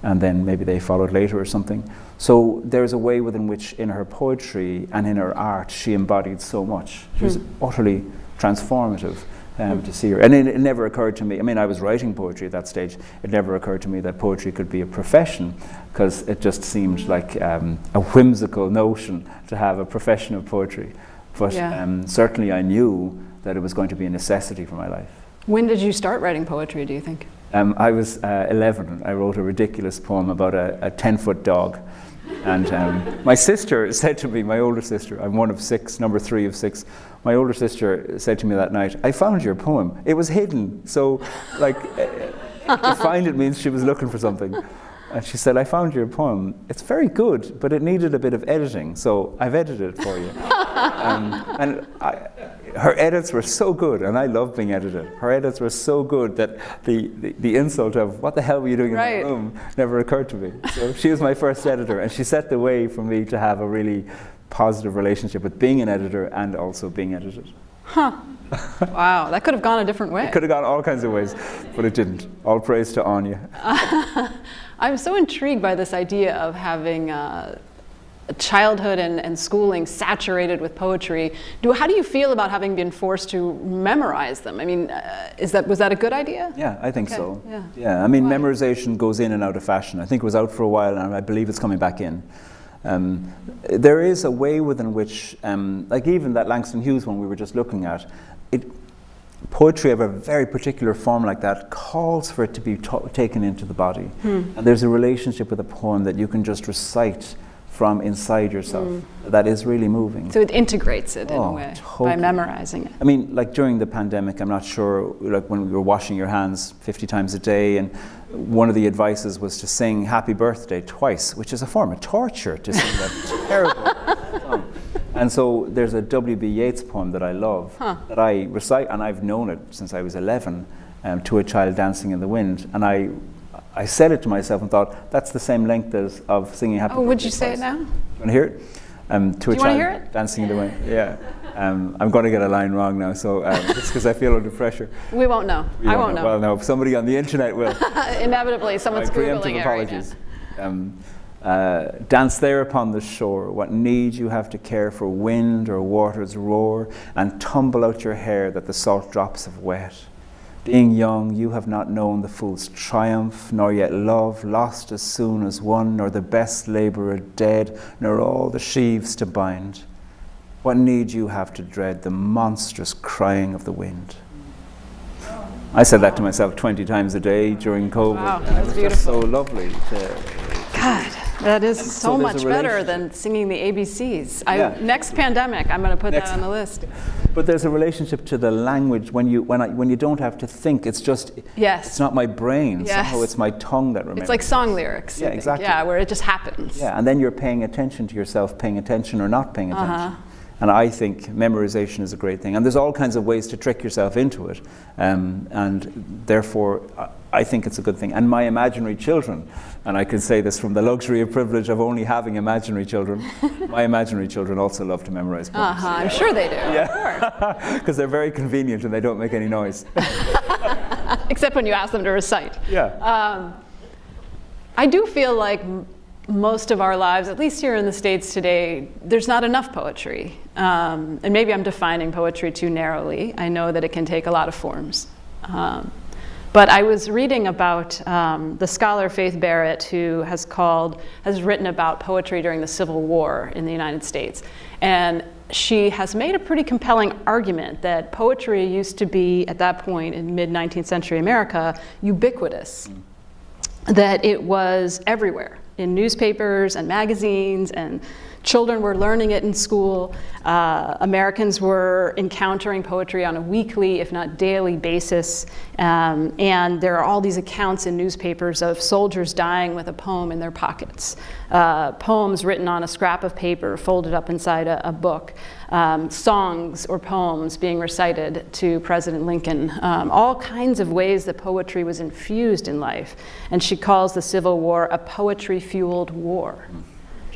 and then maybe they followed later or something. So there's a way within which in her poetry and in her art she embodied so much. She was utterly transformative. To see her. And it never occurred to me, I mean, I was writing poetry at that stage, it never occurred to me that poetry could be a profession, because it just seemed like a whimsical notion to have a profession of poetry. But certainly I knew that it was going to be a necessity for my life. When did you start writing poetry, do you think? I was 11. I wrote a ridiculous poem about a 10-foot dog. And my sister said to me, my older sister, I'm one of six, number three of six, my older sister said to me that night, I found your poem. It was hidden. So, like, to find it means she was looking for something. And she said, I found your poem. It's very good, but it needed a bit of editing, so I've edited it for you. Her edits were so good, and I love being edited. Her edits were so good that the insult of, what the hell were you doing in the room, never occurred to me. So she was my first editor, and she set the way for me to have a really positive relationship with being an editor and also being edited. Huh. Wow, that could have gone a different way. It could have gone all kinds of ways, but it didn't. All praise to Anya. I'm so intrigued by this idea of having childhood and schooling saturated with poetry. How do you feel about having been forced to memorize them? I mean, was that a good idea? Yeah, I think so. Yeah. Yeah, I mean, memorization goes in and out of fashion. I think it was out for a while, and I believe it's coming back in. There is a way within which, like even that Langston Hughes one we were just looking at, poetry of a very particular form like that calls for it to be taken into the body. Hmm. And there's a relationship with a poem that you can just recite from inside yourself that is really moving. So it integrates it in a way by memorizing it. I mean, like during the pandemic, I'm not sure, like when we were washing your hands 50 times a day, and one of the advices was to sing Happy Birthday twice, which is a form of torture to sing that terrible song. And so there's a W.B. Yeats poem that I love, that I recite, and I've known it since I was 11, to a child dancing in the wind, and I said it to myself and thought, that's the same length as of singing Happy Birthday. Oh, would you say it now? You want to hear it? To a child dancing in the wind. Yeah. I'm going to get a line wrong now, so it's because I feel under pressure. We won't know. I won't know. Well, no, somebody on the internet will. Inevitably, someone's Googling it right now. Dance there upon the shore, what need you have to care for wind or water's roar, and tumble out your hair that the salt drops have wet. Being young, you have not known the fool's triumph, nor yet love, lost as soon as won, nor the best labourer dead, nor all the sheaves to bind. What need you have to dread the monstrous crying of the wind? I said that to myself 20 times a day during COVID. Wow, that's beautiful. Just so lovely. God, that is so much better than singing the ABCs. Yeah. Next pandemic, I'm going to put that on the list. But there's a relationship to the language when you don't have to think. It's just it's not my brain. Yes. Somehow it's my tongue that remembers. It's like song lyrics. Yeah, exactly. Yeah, where it just happens. Yeah, and then you're paying attention to yourself, paying attention or not paying attention. And I think memorization is a great thing. And there's all kinds of ways to trick yourself into it. And therefore, I think it's a good thing. And my imaginary children, and I can say this from the luxury of privilege of only having imaginary children, my imaginary children also love to memorize poems. I'm sure they do. Yeah, because they're very convenient and they don't make any noise. Except when you ask them to recite. Yeah. I do feel like most of our lives, at least here in the States today, there's not enough poetry. And maybe I'm defining poetry too narrowly. I know that it can take a lot of forms. But I was reading about the scholar Faith Barrett, who has written about poetry during the Civil War in the United States. And she has made a pretty compelling argument that poetry used to be, at that point in mid-19th century America, ubiquitous. That it was everywhere, in newspapers and magazines, and children were learning it in school. Americans were encountering poetry on a weekly, if not daily, basis. And there are all these accounts in newspapers of soldiers dying with a poem in their pockets. Poems written on a scrap of paper folded up inside a book. Songs or poems being recited to President Lincoln. All kinds of ways that poetry was infused in life. And she calls the Civil War a poetry-fueled war.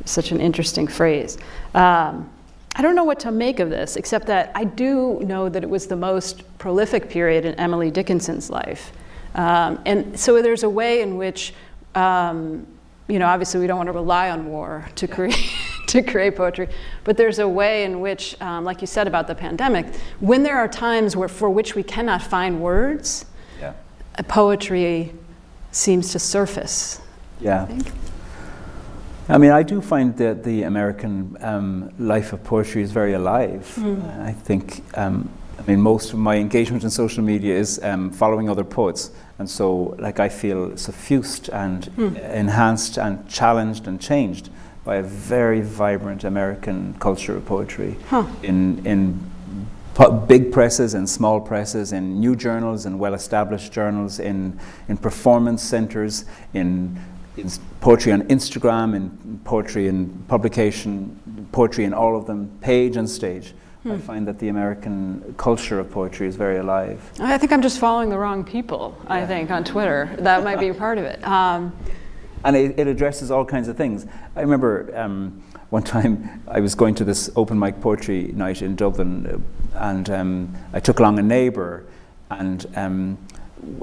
Such an interesting phrase. I don't know what to make of this, except that I do know that it was the most prolific period in Emily Dickinson's life. And so there's a way in which, you know, obviously we don't want to rely on war to create poetry, but there's a way in which, like you said about the pandemic, when there are times for which we cannot find words, poetry seems to surface. Yeah. I mean, I do find that the American life of poetry is very alive. I think, I mean, most of my engagement in social media is following other poets. And so, like, I feel suffused and enhanced and challenged and changed by a very vibrant American culture of poetry in big presses and small presses, in new journals and well-established journals, in performance centers, in poetry on Instagram, in poetry in publication, poetry in all of them, page and stage. I find that the American culture of poetry is very alive. I think I'm just following the wrong people, I think, on Twitter. That might be part of it. And it addresses all kinds of things. I remember one time I was going to this open mic poetry night in Dublin, and I took along a neighbour, and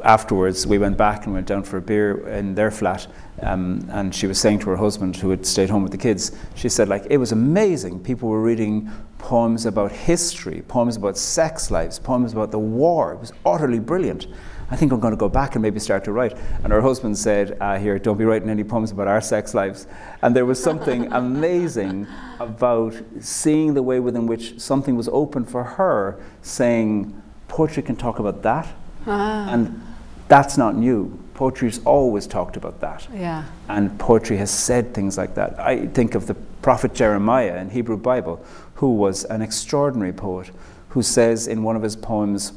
afterwards we went back and went down for a beer in their flat, and she was saying to her husband, who had stayed home with the kids, she said, like, it was amazing. People were reading poems about history, poems about sex lives, poems about the war. It was utterly brilliant. I think I'm going to go back and maybe start to write. And her husband said, here, don't be writing any poems about our sex lives. And there was something amazing about seeing the way within which something was open for her, saying, poetry can talk about that, and that's not new. Poetry's always talked about that. Yeah. And poetry has said things like that. I think of the prophet Jeremiah in Hebrew Bible, who was an extraordinary poet, who says in one of his poems,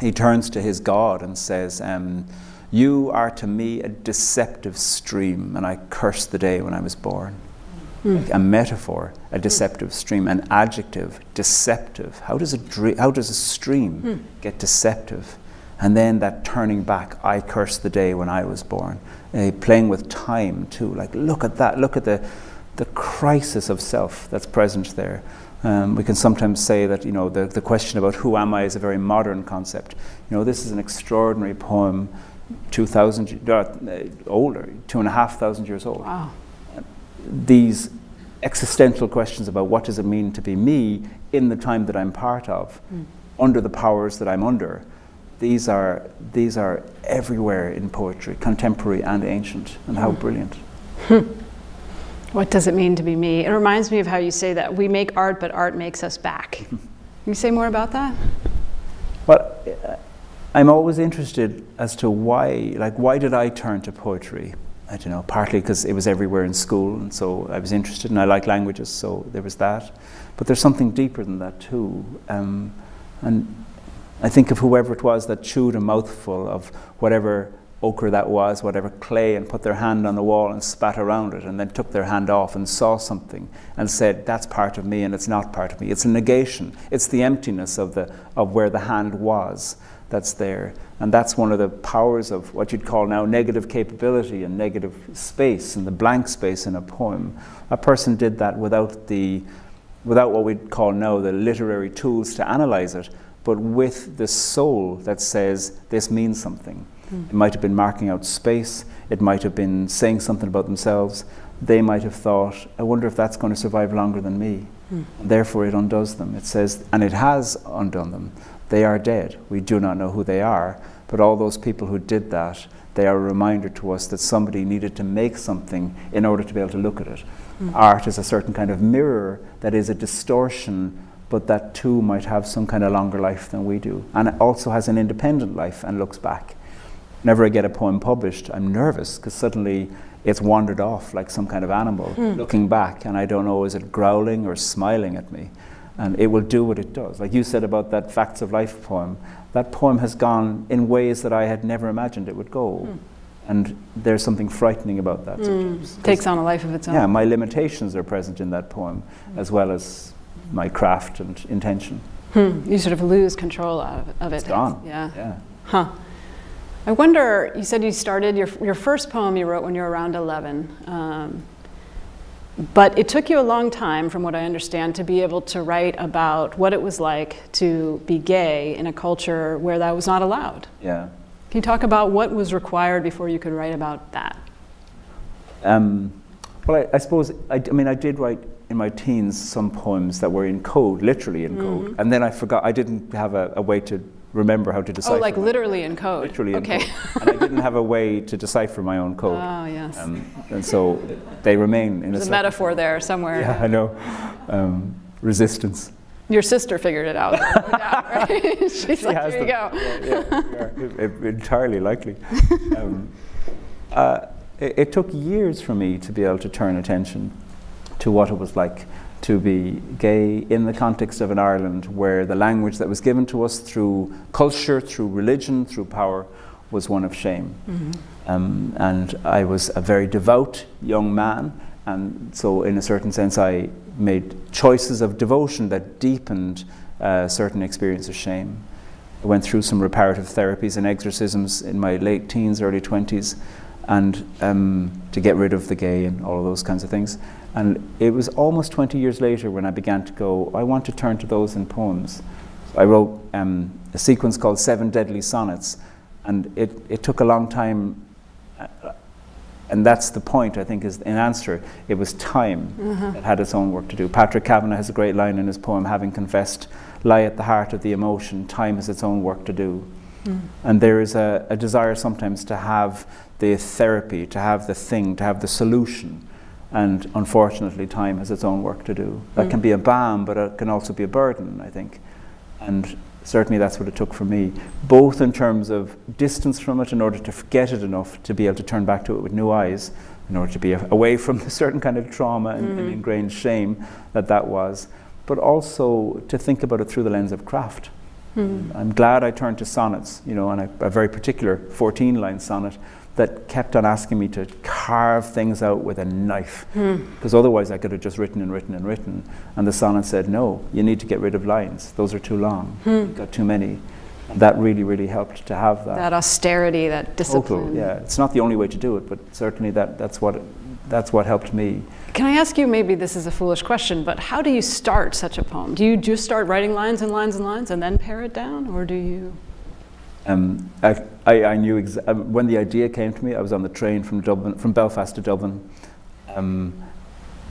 he turns to his God and says, you are to me a deceptive stream, and I curse the day when I was born. Like a metaphor, a deceptive stream, an adjective, deceptive. How does a stream get deceptive? And then that turning back, I curse the day when I was born. Playing with time too, like look at that, look at the crisis of self that's present there. We can sometimes say that, you know, the question about who am I is a very modern concept. You know, this is an extraordinary poem, 2,000 older, 2,500 years old. Wow. These existential questions about what does it mean to be me in the time that I'm part of, under the powers that I'm under, these are everywhere in poetry, contemporary and ancient, and how brilliant. What does it mean to be me? It reminds me of how you say that we make art, but art makes us back. Can you say more about that? Well, I'm always interested as to why, like, why did I turn to poetry? I don't know, partly because it was everywhere in school, and so I was interested, and I like languages, so there was that. But there's something deeper than that too. And I think of whoever it was that chewed a mouthful of whatever ochre that was, whatever clay, and put their hand on the wall and spat around it, and then took their hand off and saw something and said, that's part of me and it's not part of me. It's a negation. It's the emptiness of where the hand was that's there. And that's one of the powers of what you'd call now negative capability and negative space and the blank space in a poem. A person did that without what we'd call now the literary tools to analyze it, but with the soul that says this means something. It might have been marking out space, it might have been saying something about themselves. They might have thought, I wonder if that's going to survive longer than me. Therefore it undoes them. It says, and it has undone them. They are dead. We do not know who they are, but all those people who did that, they are a reminder to us that somebody needed to make something in order to be able to look at it. Art is a certain kind of mirror that is a distortion, but that too might have some kind of longer life than we do. And it also has an independent life and looks back. Whenever I get a poem published, I'm nervous because suddenly it's wandered off like some kind of animal, looking back, and I don't know, is it growling or smiling at me? And it will do what it does. Like you said about that Facts of Life poem, that poem has gone in ways that I had never imagined it would go. And there's something frightening about that sometimes. Takes on a life of its own. Yeah, my limitations are present in that poem, as well as my craft and intention. You sort of lose control of it. It's gone. Yeah. Huh. I wonder, you said you started, your first poem you wrote when you were around 11, but it took you a long time, from what I understand, to be able to write about what it was like to be gay in a culture where that was not allowed. Yeah. Can you talk about what was required before you could write about that? Well, I suppose, I mean, I did write in my teens some poems that were in code, literally in code, and then I forgot, I didn't have a way to remember how to decipher. Oh, like literally in code. Literally in code. And I didn't have a way to decipher my own code. Oh, yes. And so they remain in There's a metaphor there somewhere. Yeah, I know. Resistance. Your sister figured it out. Right? She's she like, here you go. Yeah, entirely likely. It took years for me to be able to turn attention to what it was like to be gay in the context of an Ireland where the language that was given to us through culture, through religion, through power, was one of shame. And I was a very devout young man, and so in a certain sense I made choices of devotion that deepened certain experience of shame. I went through some reparative therapies and exorcisms in my late teens, early 20s, and to get rid of the gay and all of those kinds of things. And it was almost 20 years later when I began to go, I want to turn to those in poems. I wrote a sequence called 7 Deadly Sonnets, and it took a long time. And that's the point, I think, is in answer. It was time that had its own work to do. Patrick Kavanagh has a great line in his poem, Having Confessed, lie at the heart of the emotion, time has its own work to do. And there is a desire sometimes to have the therapy, to have the thing, to have the solution. And unfortunately, time has its own work to do. That can be a balm, but it can also be a burden, I think. And certainly that's what it took for me, both in terms of distance from it in order to forget it enough to be able to turn back to it with new eyes, in order to be away from a certain kind of trauma and ingrained shame that was, but also to think about it through the lens of craft. I'm glad I turned to sonnets, you know, and a very particular 14-line sonnet that kept on asking me to carve things out with a knife, because otherwise I could have just written and written and written. And the sonnet said, no, you need to get rid of lines. Those are too long. You've got too many. And that really, really helped to have that. That austerity, that discipline. Total, yeah. It's not the only way to do it, but certainly that's what helped me. Can I ask you, maybe this is a foolish question, but how do you start such a poem? Do you just start writing lines and lines and lines and then pare it down, or do you? I knew when the idea came to me, I was on the train from Belfast to Dublin, and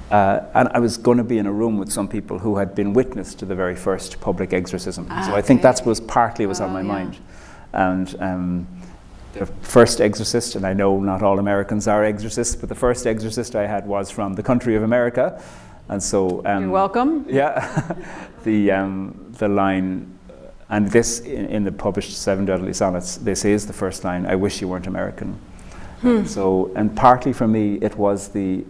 I was going to be in a room with some people who had been witness to the very first public exorcism. So I think that was partly was on my mind. And the first exorcist, and I know not all Americans are exorcists, but the first exorcist I had was from the country of America, and so you're welcome. Yeah, the line. And this, in the published 7 Deadly Sonnets, this is the first line, I wish you weren't American. So, and partly for me, it was the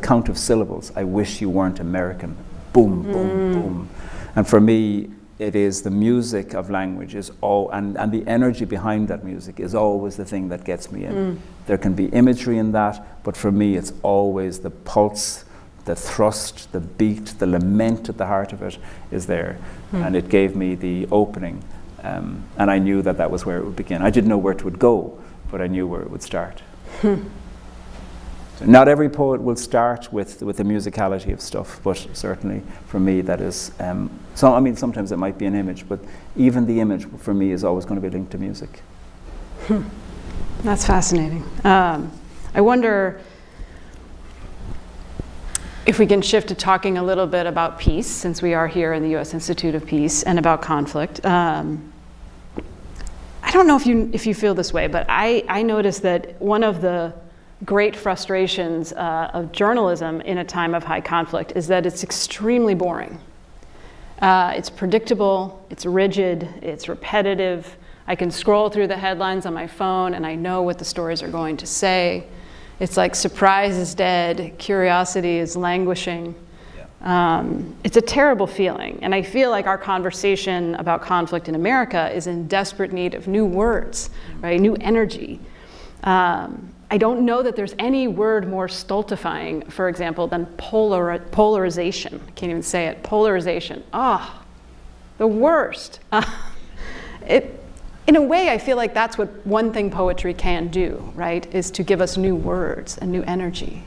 count of syllables. I wish you weren't American. Boom, boom, boom. And for me, it is the music of language is all, and the energy behind that music is always the thing that gets me in. There can be imagery in that, but for me, it's always the pulse, the thrust, the beat, the lament at the heart of it is there. And it gave me the opening. And I knew that was where it would begin. I didn't know where it would go, but I knew where it would start. So not every poet will start with the musicality of stuff, but certainly for me that is, so I mean, sometimes it might be an image, but even the image for me is always going to be linked to music. That's fascinating. I wonder, if we can shift to talking a little bit about peace, since we are here in the U.S. Institute of Peace, and about conflict. I don't know if you feel this way, but I noticed that one of the great frustrations of journalism in a time of high conflict is that it's extremely boring. It's predictable, it's rigid, it's repetitive. I can scroll through the headlines on my phone and I know what the stories are going to say. It's like surprise is dead, curiosity is languishing. It's a terrible feeling. And I feel like our conversation about conflict in America is in desperate need of new words, right? New energy. I don't know that there's any word more stultifying, for example, than polarization. I can't even say it, polarization. Ah, the worst. In a way, I feel like that's what one thing poetry can do, right, is to give us new words and new energy.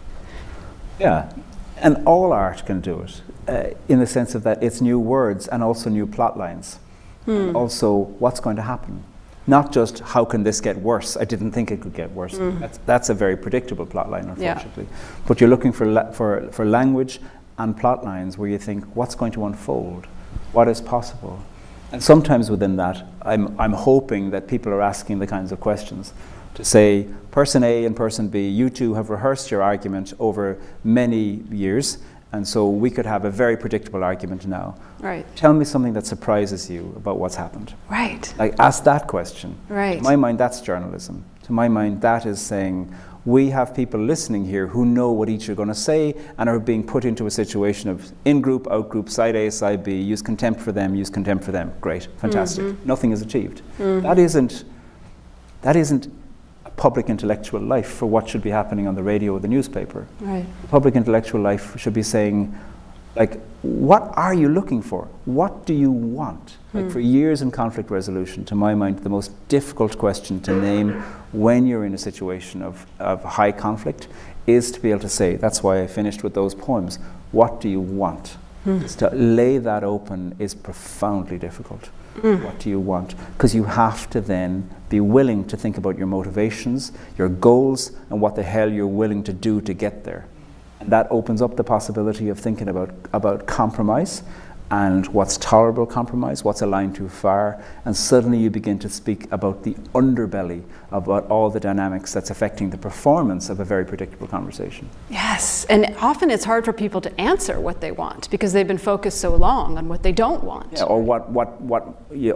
Yeah, and all art can do it, in the sense of that it's new words and also new plot lines. Also, what's going to happen? Not just, how can this get worse? I didn't think it could get worse. That's a very predictable plot line, unfortunately. But you're looking for language and plot lines where you think, what's going to unfold? What is possible? And sometimes within that, I'm hoping that people are asking the kinds of questions to say, person A and person B, you two have rehearsed your argument over many years, and so we could have a very predictable argument now. Right. Tell me something that surprises you about what's happened. Right. Like, ask that question. Right. To my mind, that's journalism. To my mind, that is saying, we have people listening here who know what each are going to say and are being put into a situation of in-group, out-group, side A, side B, use contempt for them, use contempt for them. Great, fantastic. Nothing is achieved. That isn't a public intellectual life for what should be happening on the radio or the newspaper. Right. Public intellectual life should be saying, Like, what are you looking for? What do you want? Like, for years in conflict resolution, to my mind, the most difficult question to name when you're in a situation of high conflict is to be able to say, that's why I finished with those poems, what do you want? To lay that open is profoundly difficult. What do you want? Because you have to then be willing to think about your motivations, your goals, and what the hell you're willing to do to get there. And that opens up the possibility of thinking about compromise and what's tolerable compromise, what's a line too far, and suddenly you begin to speak about the underbelly, about all the dynamics that's affecting the performance of a very predictable conversation. Yes, and often it's hard for people to answer what they want because they've been focused so long on what they don't want. Yeah, or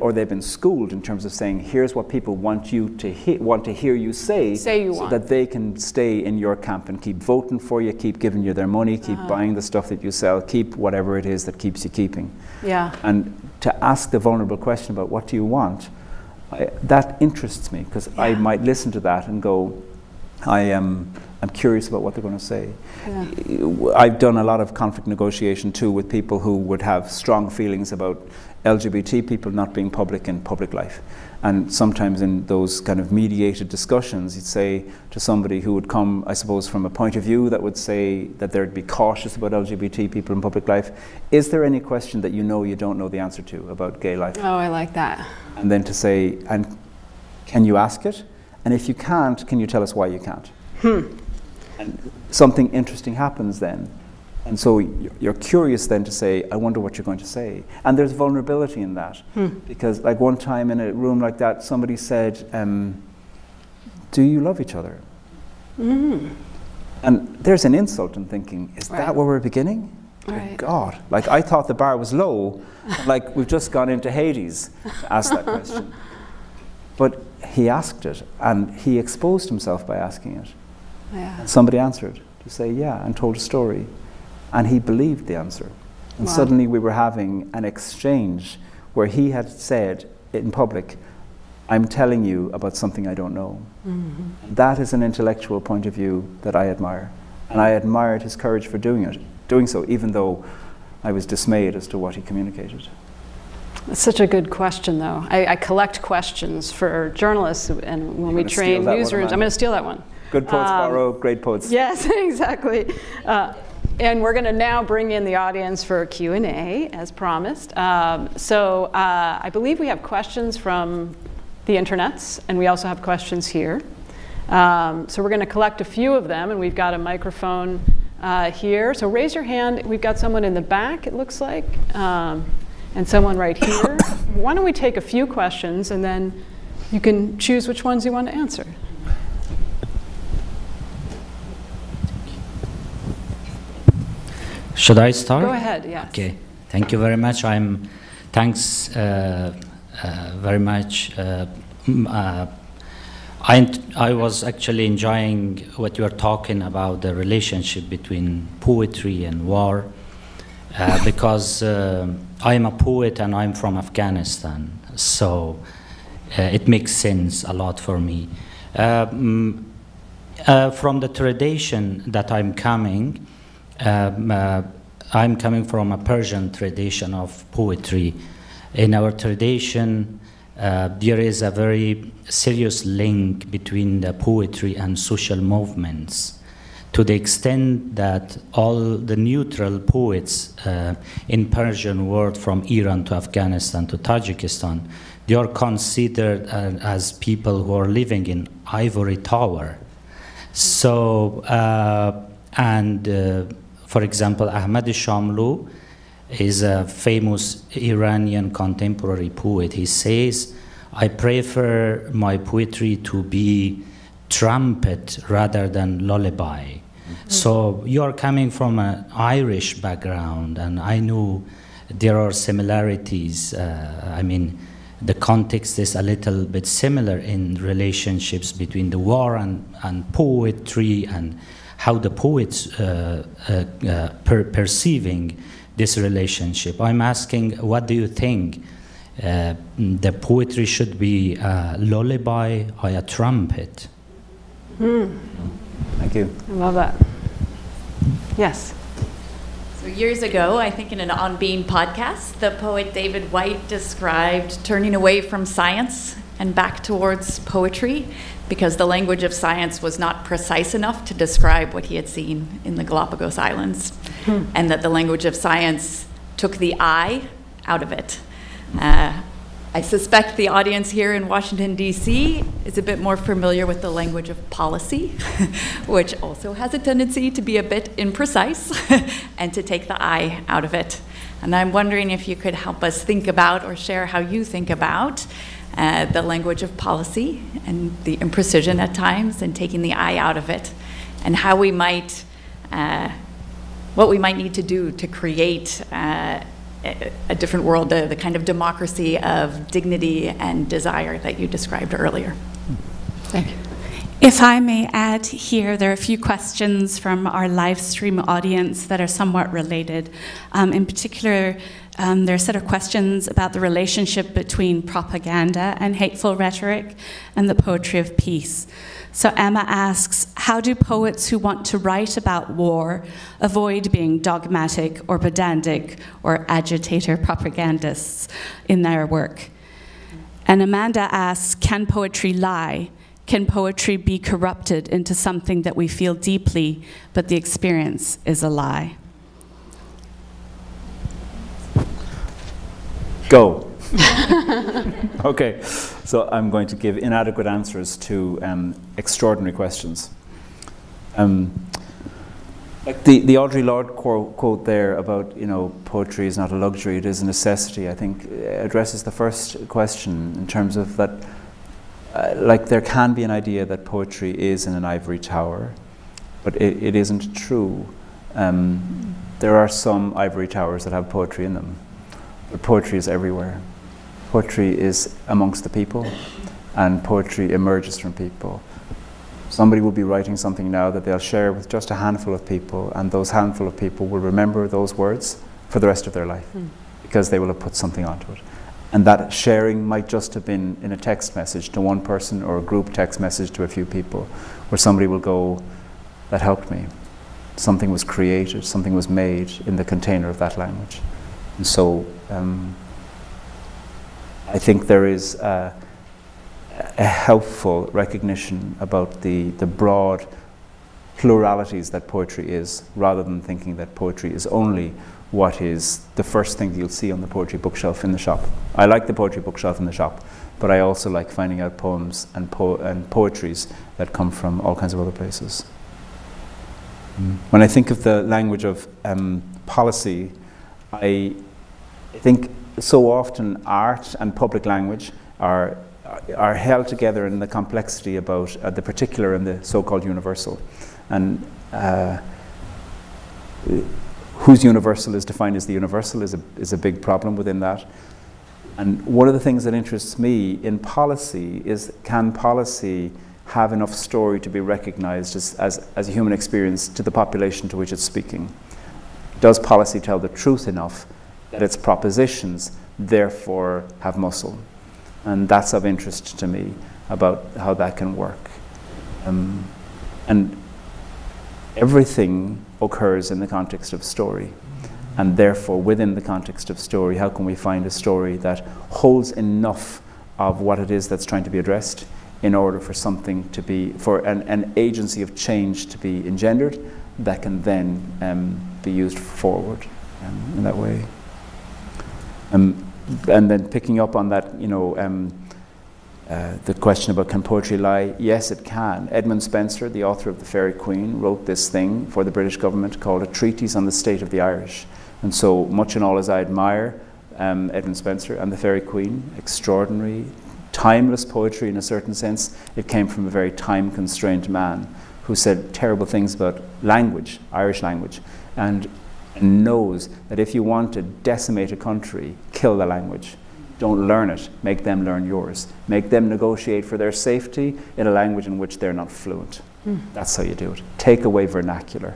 or they've been schooled in terms of saying, here's what people want you to hear you say, that they can stay in your camp and keep voting for you, keep giving you their money, keep buying the stuff that you sell, keep whatever it is that keeps you keeping. Yeah. And to ask the vulnerable question about what do you want, that interests me, because I might listen to that and go, I'm curious about what they're going to say. Yeah. I've done a lot of conflict negotiation too with people who would have strong feelings about LGBT people not being public in public life. And sometimes in those kind of mediated discussions, you'd say to somebody who would come, I suppose, from a point of view that would say that they'd be cautious about LGBT people in public life, is there any question that you know you don't know the answer to about gay life? Oh, I like that. And then to say, and can you ask it? And if you can't, can you tell us why you can't? And something interesting happens then. And so you're curious then to say, I wonder what you're going to say. And there's vulnerability in that. Because like one time in a room like that, somebody said, do you love each other? And there's an insult in thinking, is that where we're beginning? Right. God, like I thought the bar was low. Like we've just gone into Hades to ask that question. But he asked it, and he exposed himself by asking it. Yeah. And somebody answered to say, yeah, and told a story. And he believed the answer. And suddenly we were having an exchange where he had said in public, I'm telling you about something I don't know. That is an intellectual point of view that I admire. And I admired his courage for doing so, even though I was dismayed as to what he communicated. That's such a good question, though. I collect questions for journalists, and when we train newsrooms, I'm going to steal that one. Good poets borrow, great poets. Yes, exactly. And we're going to now bring in the audience for Q&A, as promised. I believe we have questions from the internets, and we also have questions here. So we're going to collect a few of them, and we've got a microphone here. So raise your hand. We've got someone in the back, it looks like, and someone right here. Why don't we take a few questions, and then you can choose which ones you want to answer. Should I start? Go ahead, yes. Okay, thank you very much. I was actually enjoying what you were talking about, the relationship between poetry and war, because I'm a poet and I'm from Afghanistan, so it makes sense a lot for me. From the tradition that I'm coming, I'm coming from a Persian tradition of poetry. In our tradition, there is a very serious link between the poetry and social movements, to the extent that all the neutral poets in Persian world, from Iran to Afghanistan to Tajikistan, they are considered as people who are living in ivory tower. So, for example, Ahmad Shamlou is a famous Iranian contemporary poet. He says, I prefer my poetry to be trumpet rather than lullaby. So you're coming from an Irish background, and I know there are similarities. I mean, the context is a little bit similar in relationships between the war and poetry, and how the poets perceiving this relationship. I'm asking, what do you think? The poetry should be a lullaby or a trumpet? Thank you. I love that. Yes. Years ago, I think in an On Being podcast, the poet David White described turning away from science and back towards poetry because the language of science was not precise enough to describe what he had seen in the Galapagos Islands, and that the language of science took the I out of it. I suspect the audience here in Washington, D.C. is a bit more familiar with the language of policy, which also has a tendency to be a bit imprecise and to take the I out of it. And I'm wondering if you could help us think about or share how you think about the language of policy and the imprecision at times and taking the I out of it, and how we might, what we might need to do to create a different world, the kind of democracy of dignity and desire that you described earlier. Thank you. If I may add here, there are a few questions from our live stream audience that are somewhat related. In particular, there are a set of questions about the relationship between propaganda and hateful rhetoric and the poetry of peace. So Emma asks, how do poets who want to write about war avoid being dogmatic or pedantic or agitator propagandists in their work? And Amanda asks, can poetry lie? Can poetry be corrupted into something that we feel deeply, but the experience is a lie? Go. Okay, so I'm going to give inadequate answers to extraordinary questions. Like the Audre Lorde quote there about, you know, poetry is not a luxury, it is a necessity, I think addresses the first question in terms of that, like there can be an idea that poetry is in an ivory tower, but it isn't true. There are some ivory towers that have poetry in them, but poetry is everywhere. Poetry is amongst the people, and poetry emerges from people. Somebody will be writing something now that they'll share with just a handful of people, and those handful of people will remember those words for the rest of their life, because they will have put something onto it. And that sharing might just have been in a text message to one person or a group text message to a few people, where somebody will go, that helped me. Something was created, something was made in the container of that language. And so I think there is a helpful recognition about the broad pluralities that poetry is, rather than thinking that poetry is only what is the first thing that you'll see on the poetry bookshelf in the shop. I like the poetry bookshelf in the shop, but I also like finding out poems and poetries that come from all kinds of other places. When I think of the language of policy, I think so often art and public language are held together in the complexity about the particular and the so-called universal. And whose universal is defined as the universal is a big problem within that. And one of the things that interests me in policy is, can policy have enough story to be recognized as a human experience to the population to which it's speaking? Does policy tell the truth enough that its propositions therefore have muscle? And that's of interest to me about how that can work. And everything occurs in the context of story. And therefore, within the context of story, how can we find a story that holds enough of what it is that's trying to be addressed in order for something to be, for an agency of change to be engendered that can then be used forward in that way? And then picking up on that, you know, the question about can poetry lie? Yes, it can. Edmund Spenser, the author of The Faerie Queene, wrote this thing for the British government called A Treatise on the State of the Irish. And so much and all as I admire Edmund Spenser and The Faerie Queene, extraordinary, timeless poetry in a certain sense, it came from a very time-constrained man who said terrible things about language, Irish language, and knows that if you want to decimate a country, kill the language. Don't learn it, make them learn yours. Make them negotiate for their safety in a language in which they're not fluent. That's how you do it. Take away vernacular.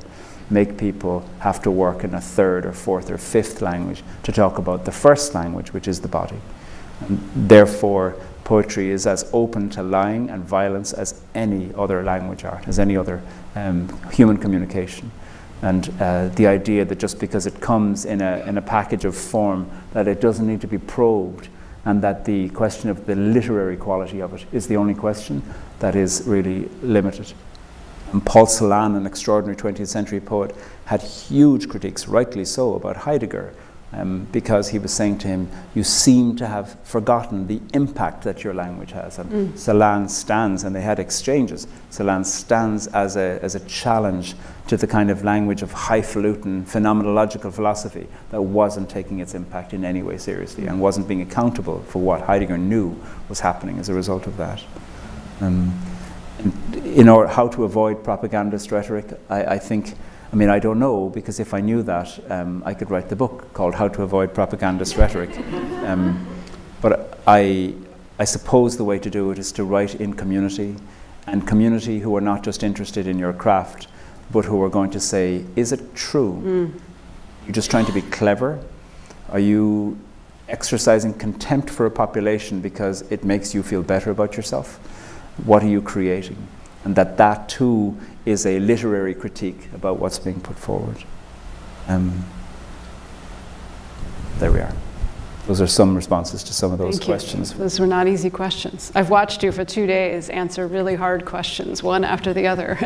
Make people have to work in a third or fourth or fifth language to talk about the first language, which is the body. And therefore, poetry is as open to lying and violence as any other language art, as any other human communication. And the idea that just because it comes in a package of form, that it doesn't need to be probed, and that the question of the literary quality of it is the only question that is really limited. And Paul Celan, an extraordinary 20th century poet, had huge critiques, rightly so, about Heidegger, because he was saying to him, you seem to have forgotten the impact that your language has. And Celan stands, and they had exchanges, Celan stands as a challenge to the kind of language of highfalutin phenomenological philosophy that wasn't taking its impact in any way seriously and wasn't being accountable for what Heidegger knew was happening as a result of that. In order how to avoid propagandist rhetoric, I mean, I don't know, because if I knew that, I could write the book called How to Avoid Propagandist Rhetoric. But I suppose the way to do it is to write in community, and community who are not just interested in your craft, but who are going to say, is it true? You're just trying to be clever? Are you exercising contempt for a population because it makes you feel better about yourself? What are you creating? And that too is a literary critique about what's being put forward. There we are. Those are some responses to some of those questions. Those were not easy questions. I've watched you for 2 days answer really hard questions, one after the other,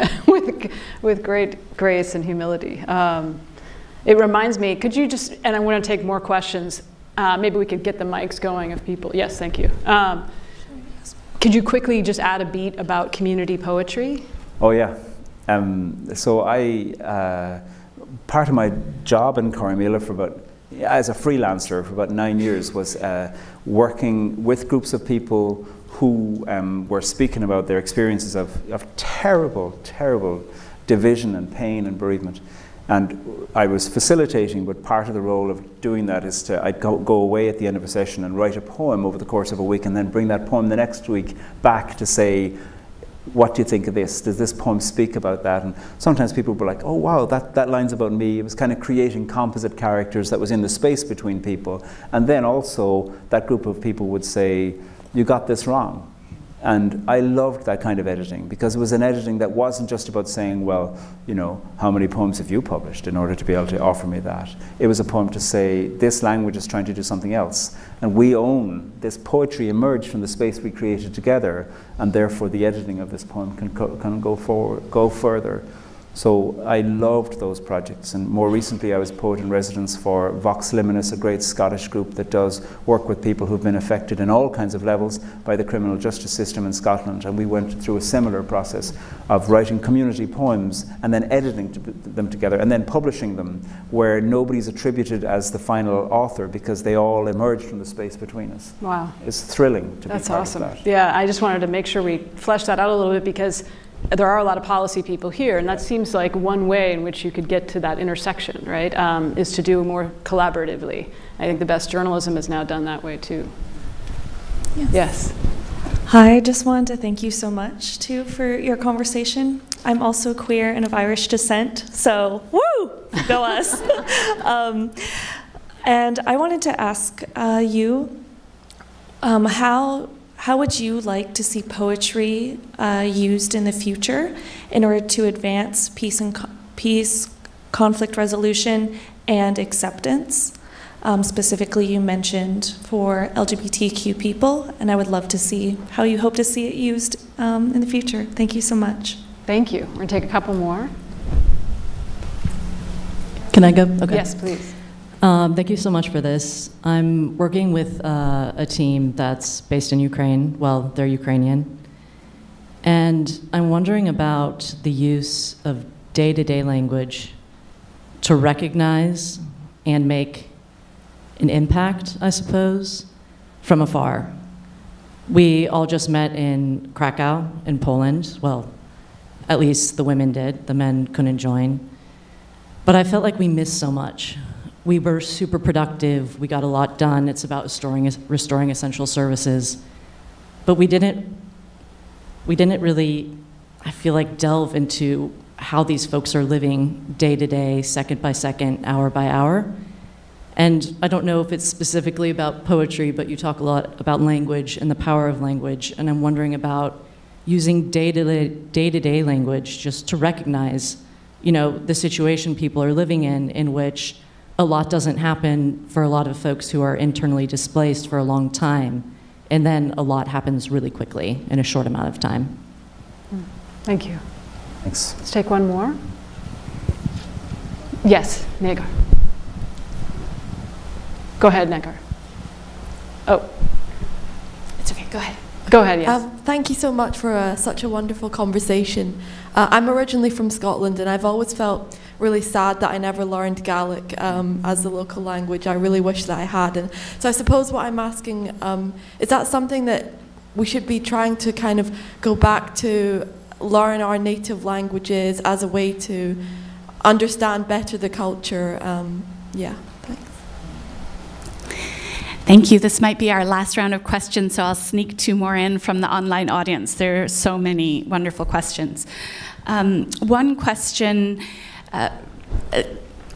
with great grace and humility. It reminds me, could you just, and I'm going to take more questions. Maybe we could get the mics going of people. Yes, thank you. Could you quickly just add a beat about community poetry? Oh yeah. So part of my job in Corrymeela as a freelancer for about 9 years was working with groups of people who were speaking about their experiences of terrible, terrible division and pain and bereavement. And I was facilitating, but part of the role of doing that is I'd go away at the end of a session and write a poem over the course of a week, and then bring that poem the next week back to say, what do you think of this? Does this poem speak about that? And sometimes people were like, oh wow, that line's about me. It was kind of creating composite characters that was in the space between people. And then also that group of people would say, you got this wrong. And I loved that kind of editing, because it was an editing that wasn't just about saying, well, you know, how many poems have you published in order to be able to offer me that? It was a poem to say, this language is trying to do something else. And we own, this poetry emerged from the space we created together, and therefore the editing of this poem can go further. So I loved those projects, and more recently I was poet in residence for Vox Liminis, a great Scottish group that does work with people who've been affected in all kinds of levels by the criminal justice system in Scotland, and we went through a similar process of writing community poems and then editing them together and then publishing them, where nobody's attributed as the final author because they all emerged from the space between us. Wow. It's thrilling to be part awesome. Of that. That's awesome. Yeah, I just wanted to make sure we flesh that out a little bit, because there are a lot of policy people here, and that seems like one way in which you could get to that intersection, right, is to do more collaboratively. I think the best journalism is now done that way too. Yes. Hi, I just wanted to thank you so much too for your conversation. I'm also queer and of Irish descent, so woo, go us. And I wanted to ask you how would you like to see poetry used in the future in order to advance peace and conflict resolution and acceptance? Specifically, you mentioned for LGBTQ people, and I would love to see how you hope to see it used in the future. Thank you so much. Thank you. We're going to take a couple more. Can I go? Okay. Yes, please. Thank you so much for this. I'm working with a team that's based in Ukraine. Well, they're Ukrainian. And I'm wondering about the use of day-to-day language to recognize and make an impact, I suppose, from afar. We all just met in Krakow, in Poland. Well, at least the women did. The men couldn't join. But I felt like we missed so much. We were super productive, we got a lot done, it's about restoring essential services. But we didn't really, I feel like, delve into how these folks are living day to day, second by second, hour by hour. And I don't know if it's specifically about poetry, but you talk a lot about language and the power of language, and I'm wondering about using day to day language just to recognize you know, the situation people are living in which a lot doesn't happen for a lot of folks who are internally displaced for a long time, and then a lot happens really quickly in a short amount of time. Thank you. Thanks. Let's take one more. Yes, Nagar. Go ahead, Nagar. Oh. It's okay, go ahead. Go ahead, yes. Thank you so much for such a wonderful conversation. I'm originally from Scotland, and I've always felt really sad that I never learned Gaelic as the local language. I really wish that I had. And so I suppose what I'm asking, is that something that we should be trying to kind of go back to, learn our native languages as a way to understand better the culture? Yeah, thanks. Thank you. This might be our last round of questions, so I'll sneak two more in from the online audience. There are so many wonderful questions. One question,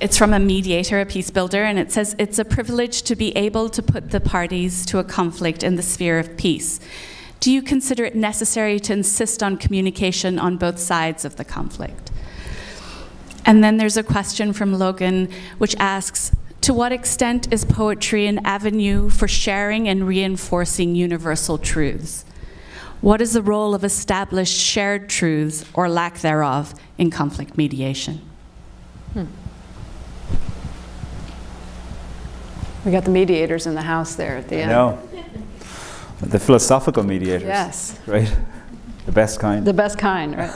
it's from a mediator, a peace builder, and it says, it's a privilege to be able to put the parties to a conflict in the sphere of peace. Do you consider it necessary to insist on communication on both sides of the conflict? And then there's a question from Logan, which asks, to what extent is poetry an avenue for sharing and reinforcing universal truths? What is the role of established shared truths, or lack thereof, in conflict mediation? We got the mediators in the house there at the end. No, the philosophical mediators. Yes. Right? The best kind. The best kind, right?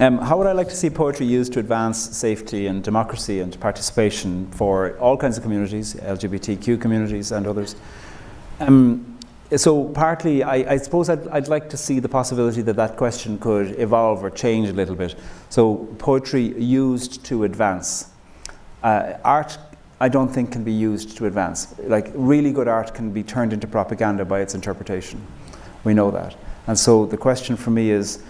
How would I like to see poetry used to advance safety and democracy and participation for all kinds of communities, LGBTQ communities and others? So partly, I suppose I'd like to see the possibility that that question could evolve or change a little bit. So poetry used to advance. Art, I don't think, can be used to advance. Like, really good art can be turned into propaganda by its interpretation. We know that. And so the question for me is,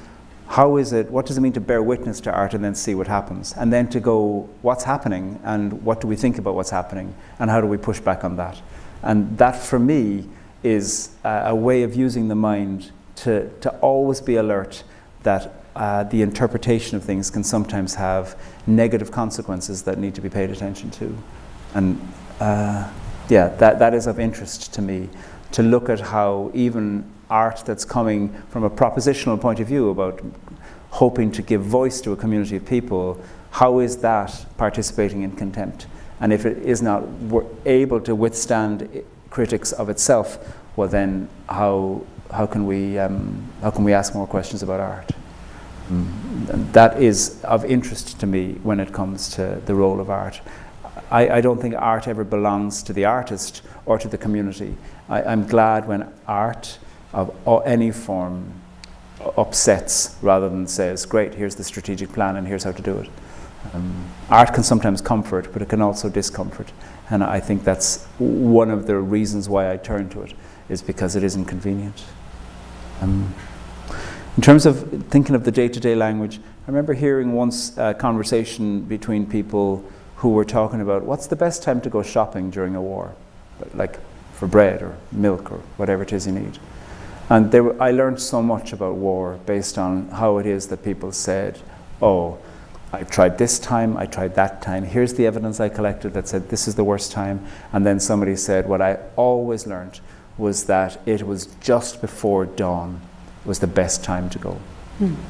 how is it, what does it mean to bear witness to art and then see what happens? And then to go, what's happening and what do we think about what's happening? And how do we push back on that? And that for me is a way of using the mind to always be alert that the interpretation of things can sometimes have negative consequences that need to be paid attention to. And yeah, that is of interest to me, to look at how even art that's coming from a propositional point of view about hoping to give voice to a community of people, how is that participating in contempt? And if it is not able to withstand critics of itself, well then how can we ask more questions about art? And that is of interest to me when it comes to the role of art. I don't think art ever belongs to the artist or to the community. I'm glad when art of any form upsets rather than says, great, here's the strategic plan and here's how to do it. Art can sometimes comfort, but it can also discomfort. And I think that's one of the reasons why I turn to it, is because it isn't convenient. In terms of thinking of the day-to-day language, I remember hearing once a conversation between people who were talking about what's the best time to go shopping during a war, like for bread or milk or whatever it is you need. And I learned so much about war based on how it is that people said, oh, I tried this time, I tried that time, here's the evidence I collected that said this is the worst time. And then somebody said, what I always learned was that it was just before dawn was the best time to go.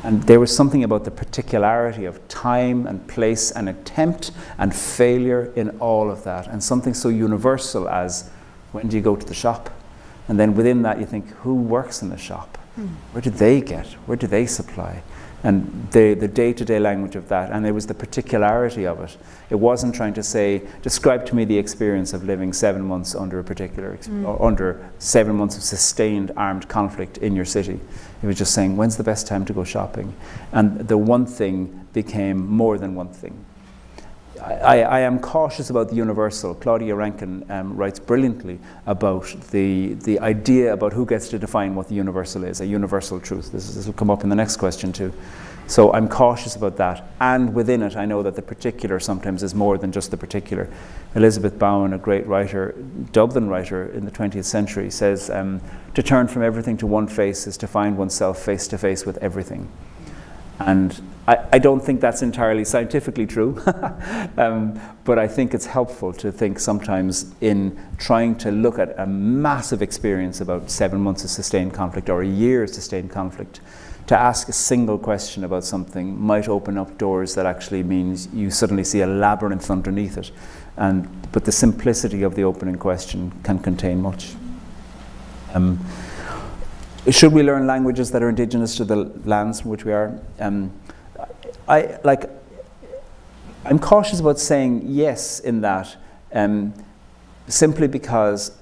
And there was something about the particularity of time and place and attempt and failure in all of that, and something so universal as, when do you go to the shop? And then within that you think, who works in the shop? Where do they get? Where do they supply? And the day-to-day language of that, and it was the particularity of it. It wasn't trying to say, describe to me the experience of living 7 months under a particular, under 7 months of sustained armed conflict in your city. It was just saying, when's the best time to go shopping? And the one thing became more than one thing. I am cautious about the universal. Claudia Rankin writes brilliantly about the idea about who gets to define what the universal is, a universal truth. This will come up in the next question too. So I'm cautious about that. And within it, I know that the particular sometimes is more than just the particular. Elizabeth Bowen, a great writer, Dublin writer in the 20th century, says, to turn from everything to one face is to find oneself face to face with everything. And I don't think that's entirely scientifically true, but I think it's helpful to think sometimes in trying to look at a massive experience about 7 months of sustained conflict or a year of sustained conflict, to ask a single question about something might open up doors that actually means you suddenly see a labyrinth underneath it. But the simplicity of the opening question can contain much. Should we learn languages that are indigenous to the lands from which we are? I'm cautious about saying yes in that, simply because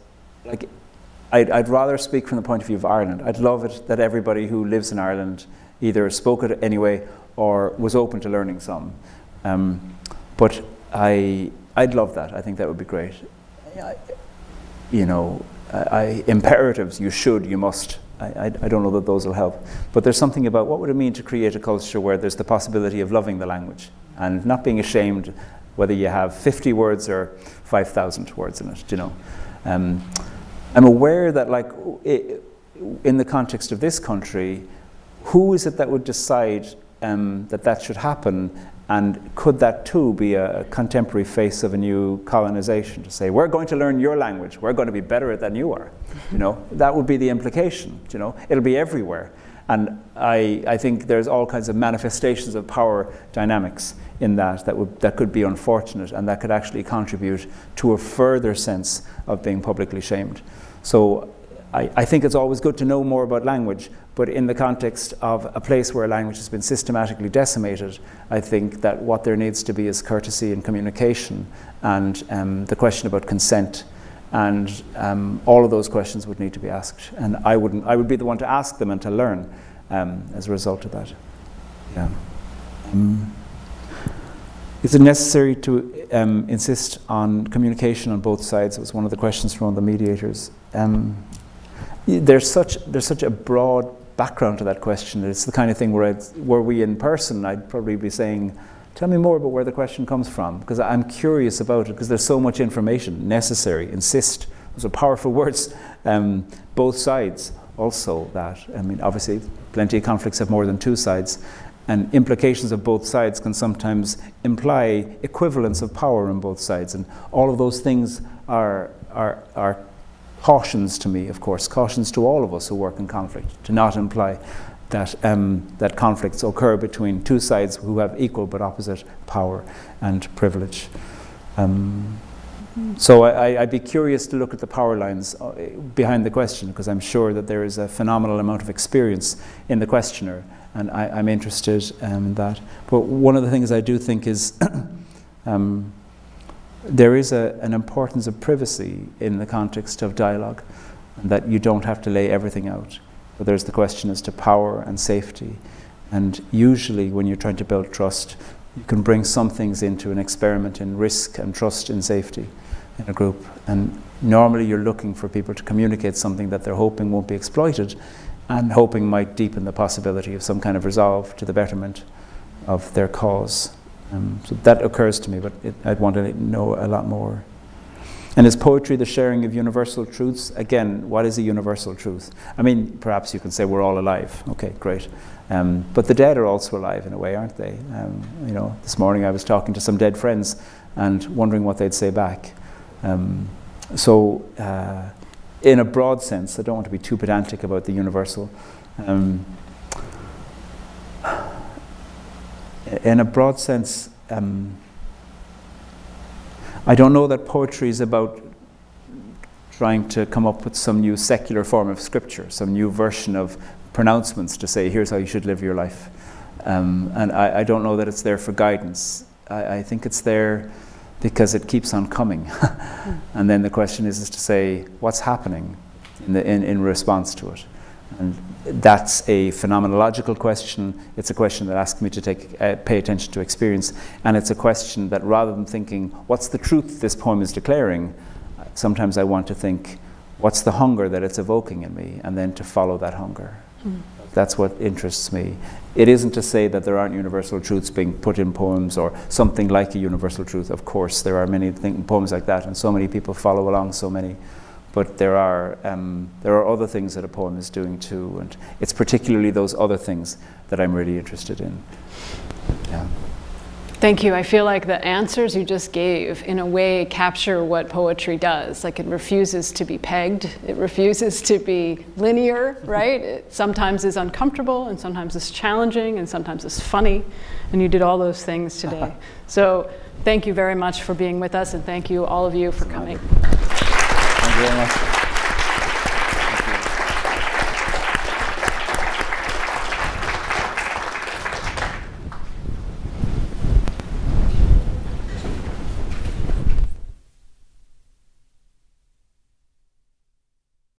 I'd rather speak from the point of view of Ireland. I'd love it that everybody who lives in Ireland either spoke it anyway or was open to learning some. But I'd love that. I think that would be great. Imperatives, you should, you must. I don't know that those will help. But there's something about what would it mean to create a culture where there's the possibility of loving the language and not being ashamed whether you have 50 words or 5,000 words in it, you know. I'm aware that in the context of this country, who is it that would decide that should happen, and could that too be a contemporary face of a new colonization, to say we're going to learn your language, we're going to be better at it than you are, you know? That would be the implication, you know? It'll be everywhere. And I think there's all kinds of manifestations of power dynamics in that could be unfortunate, and that could actually contribute to a further sense of being publicly shamed. So I think it's always good to know more about language, but in the context of a place where language has been systematically decimated, I think that what there needs to be is courtesy and communication, and the question about consent, and all of those questions would need to be asked, and I would be the one to ask them and to learn as a result of that. Yeah. Is it necessary to insist on communication on both sides? It was one of the questions from one of the mediators. There's such a broad background to that question. It's the kind of thing where were we in person, I'd probably be saying, tell me more about where the question comes from, because I'm curious about it, because there's so much information. Necessary, insist, those are powerful words. Both sides, also that. I mean, obviously, plenty of conflicts have more than two sides, and implications of both sides can sometimes imply equivalence of power on both sides, and all of those things are cautions to me, of course, cautions to all of us who work in conflict, to not imply that conflicts occur between two sides who have equal but opposite power and privilege. So I'd be curious to look at the power lines behind the question, because I'm sure that there is a phenomenal amount of experience in the questioner, and I'm interested in that. But one of the things I do think is there is an importance of privacy in the context of dialogue, and that you don't have to lay everything out. But there's the question as to power and safety. And usually when you're trying to build trust, you can bring some things into an experiment in risk and trust and safety in a group. And normally you're looking for people to communicate something that they're hoping won't be exploited, and hoping might deepen the possibility of some kind of resolve to the betterment of their cause. So that occurs to me, but I'd want to know a lot more. And is poetry the sharing of universal truths? Again, what is a universal truth? I mean, perhaps you can say we're all alive. Okay, great. But the dead are also alive in a way, aren't they? You know, this morning I was talking to some dead friends and wondering what they'd say back. In a broad sense, I don't want to be too pedantic about the universal. In a broad sense, I don't know that poetry is about trying to come up with some new secular form of scripture, some new version of pronouncements to say, here's how you should live your life. And I don't know that it's there for guidance. I think it's there because it keeps on coming. And then the question is to say, what's happening in response to it? And that's a phenomenological question. It's a question that asks me to pay attention to experience. And it's a question that rather than thinking, what's the truth this poem is declaring, sometimes I want to think, what's the hunger that it's evoking in me? And then to follow that hunger. Mm. That's what interests me. It isn't to say that there aren't universal truths being put in poems or something like a universal truth. Of course, there are many poems like that, and so many people follow along so many. But there are other things that a poem is doing too, and it's particularly those other things that I'm really interested in. Yeah. Thank you. I feel like the answers you just gave, in a way, capture what poetry does. Like, it refuses to be pegged. It refuses to be linear, right? It sometimes is uncomfortable, and sometimes it's challenging, and sometimes it's funny. And you did all those things today. So thank you very much for being with us, and thank you, all of you, for coming. Thank you very much.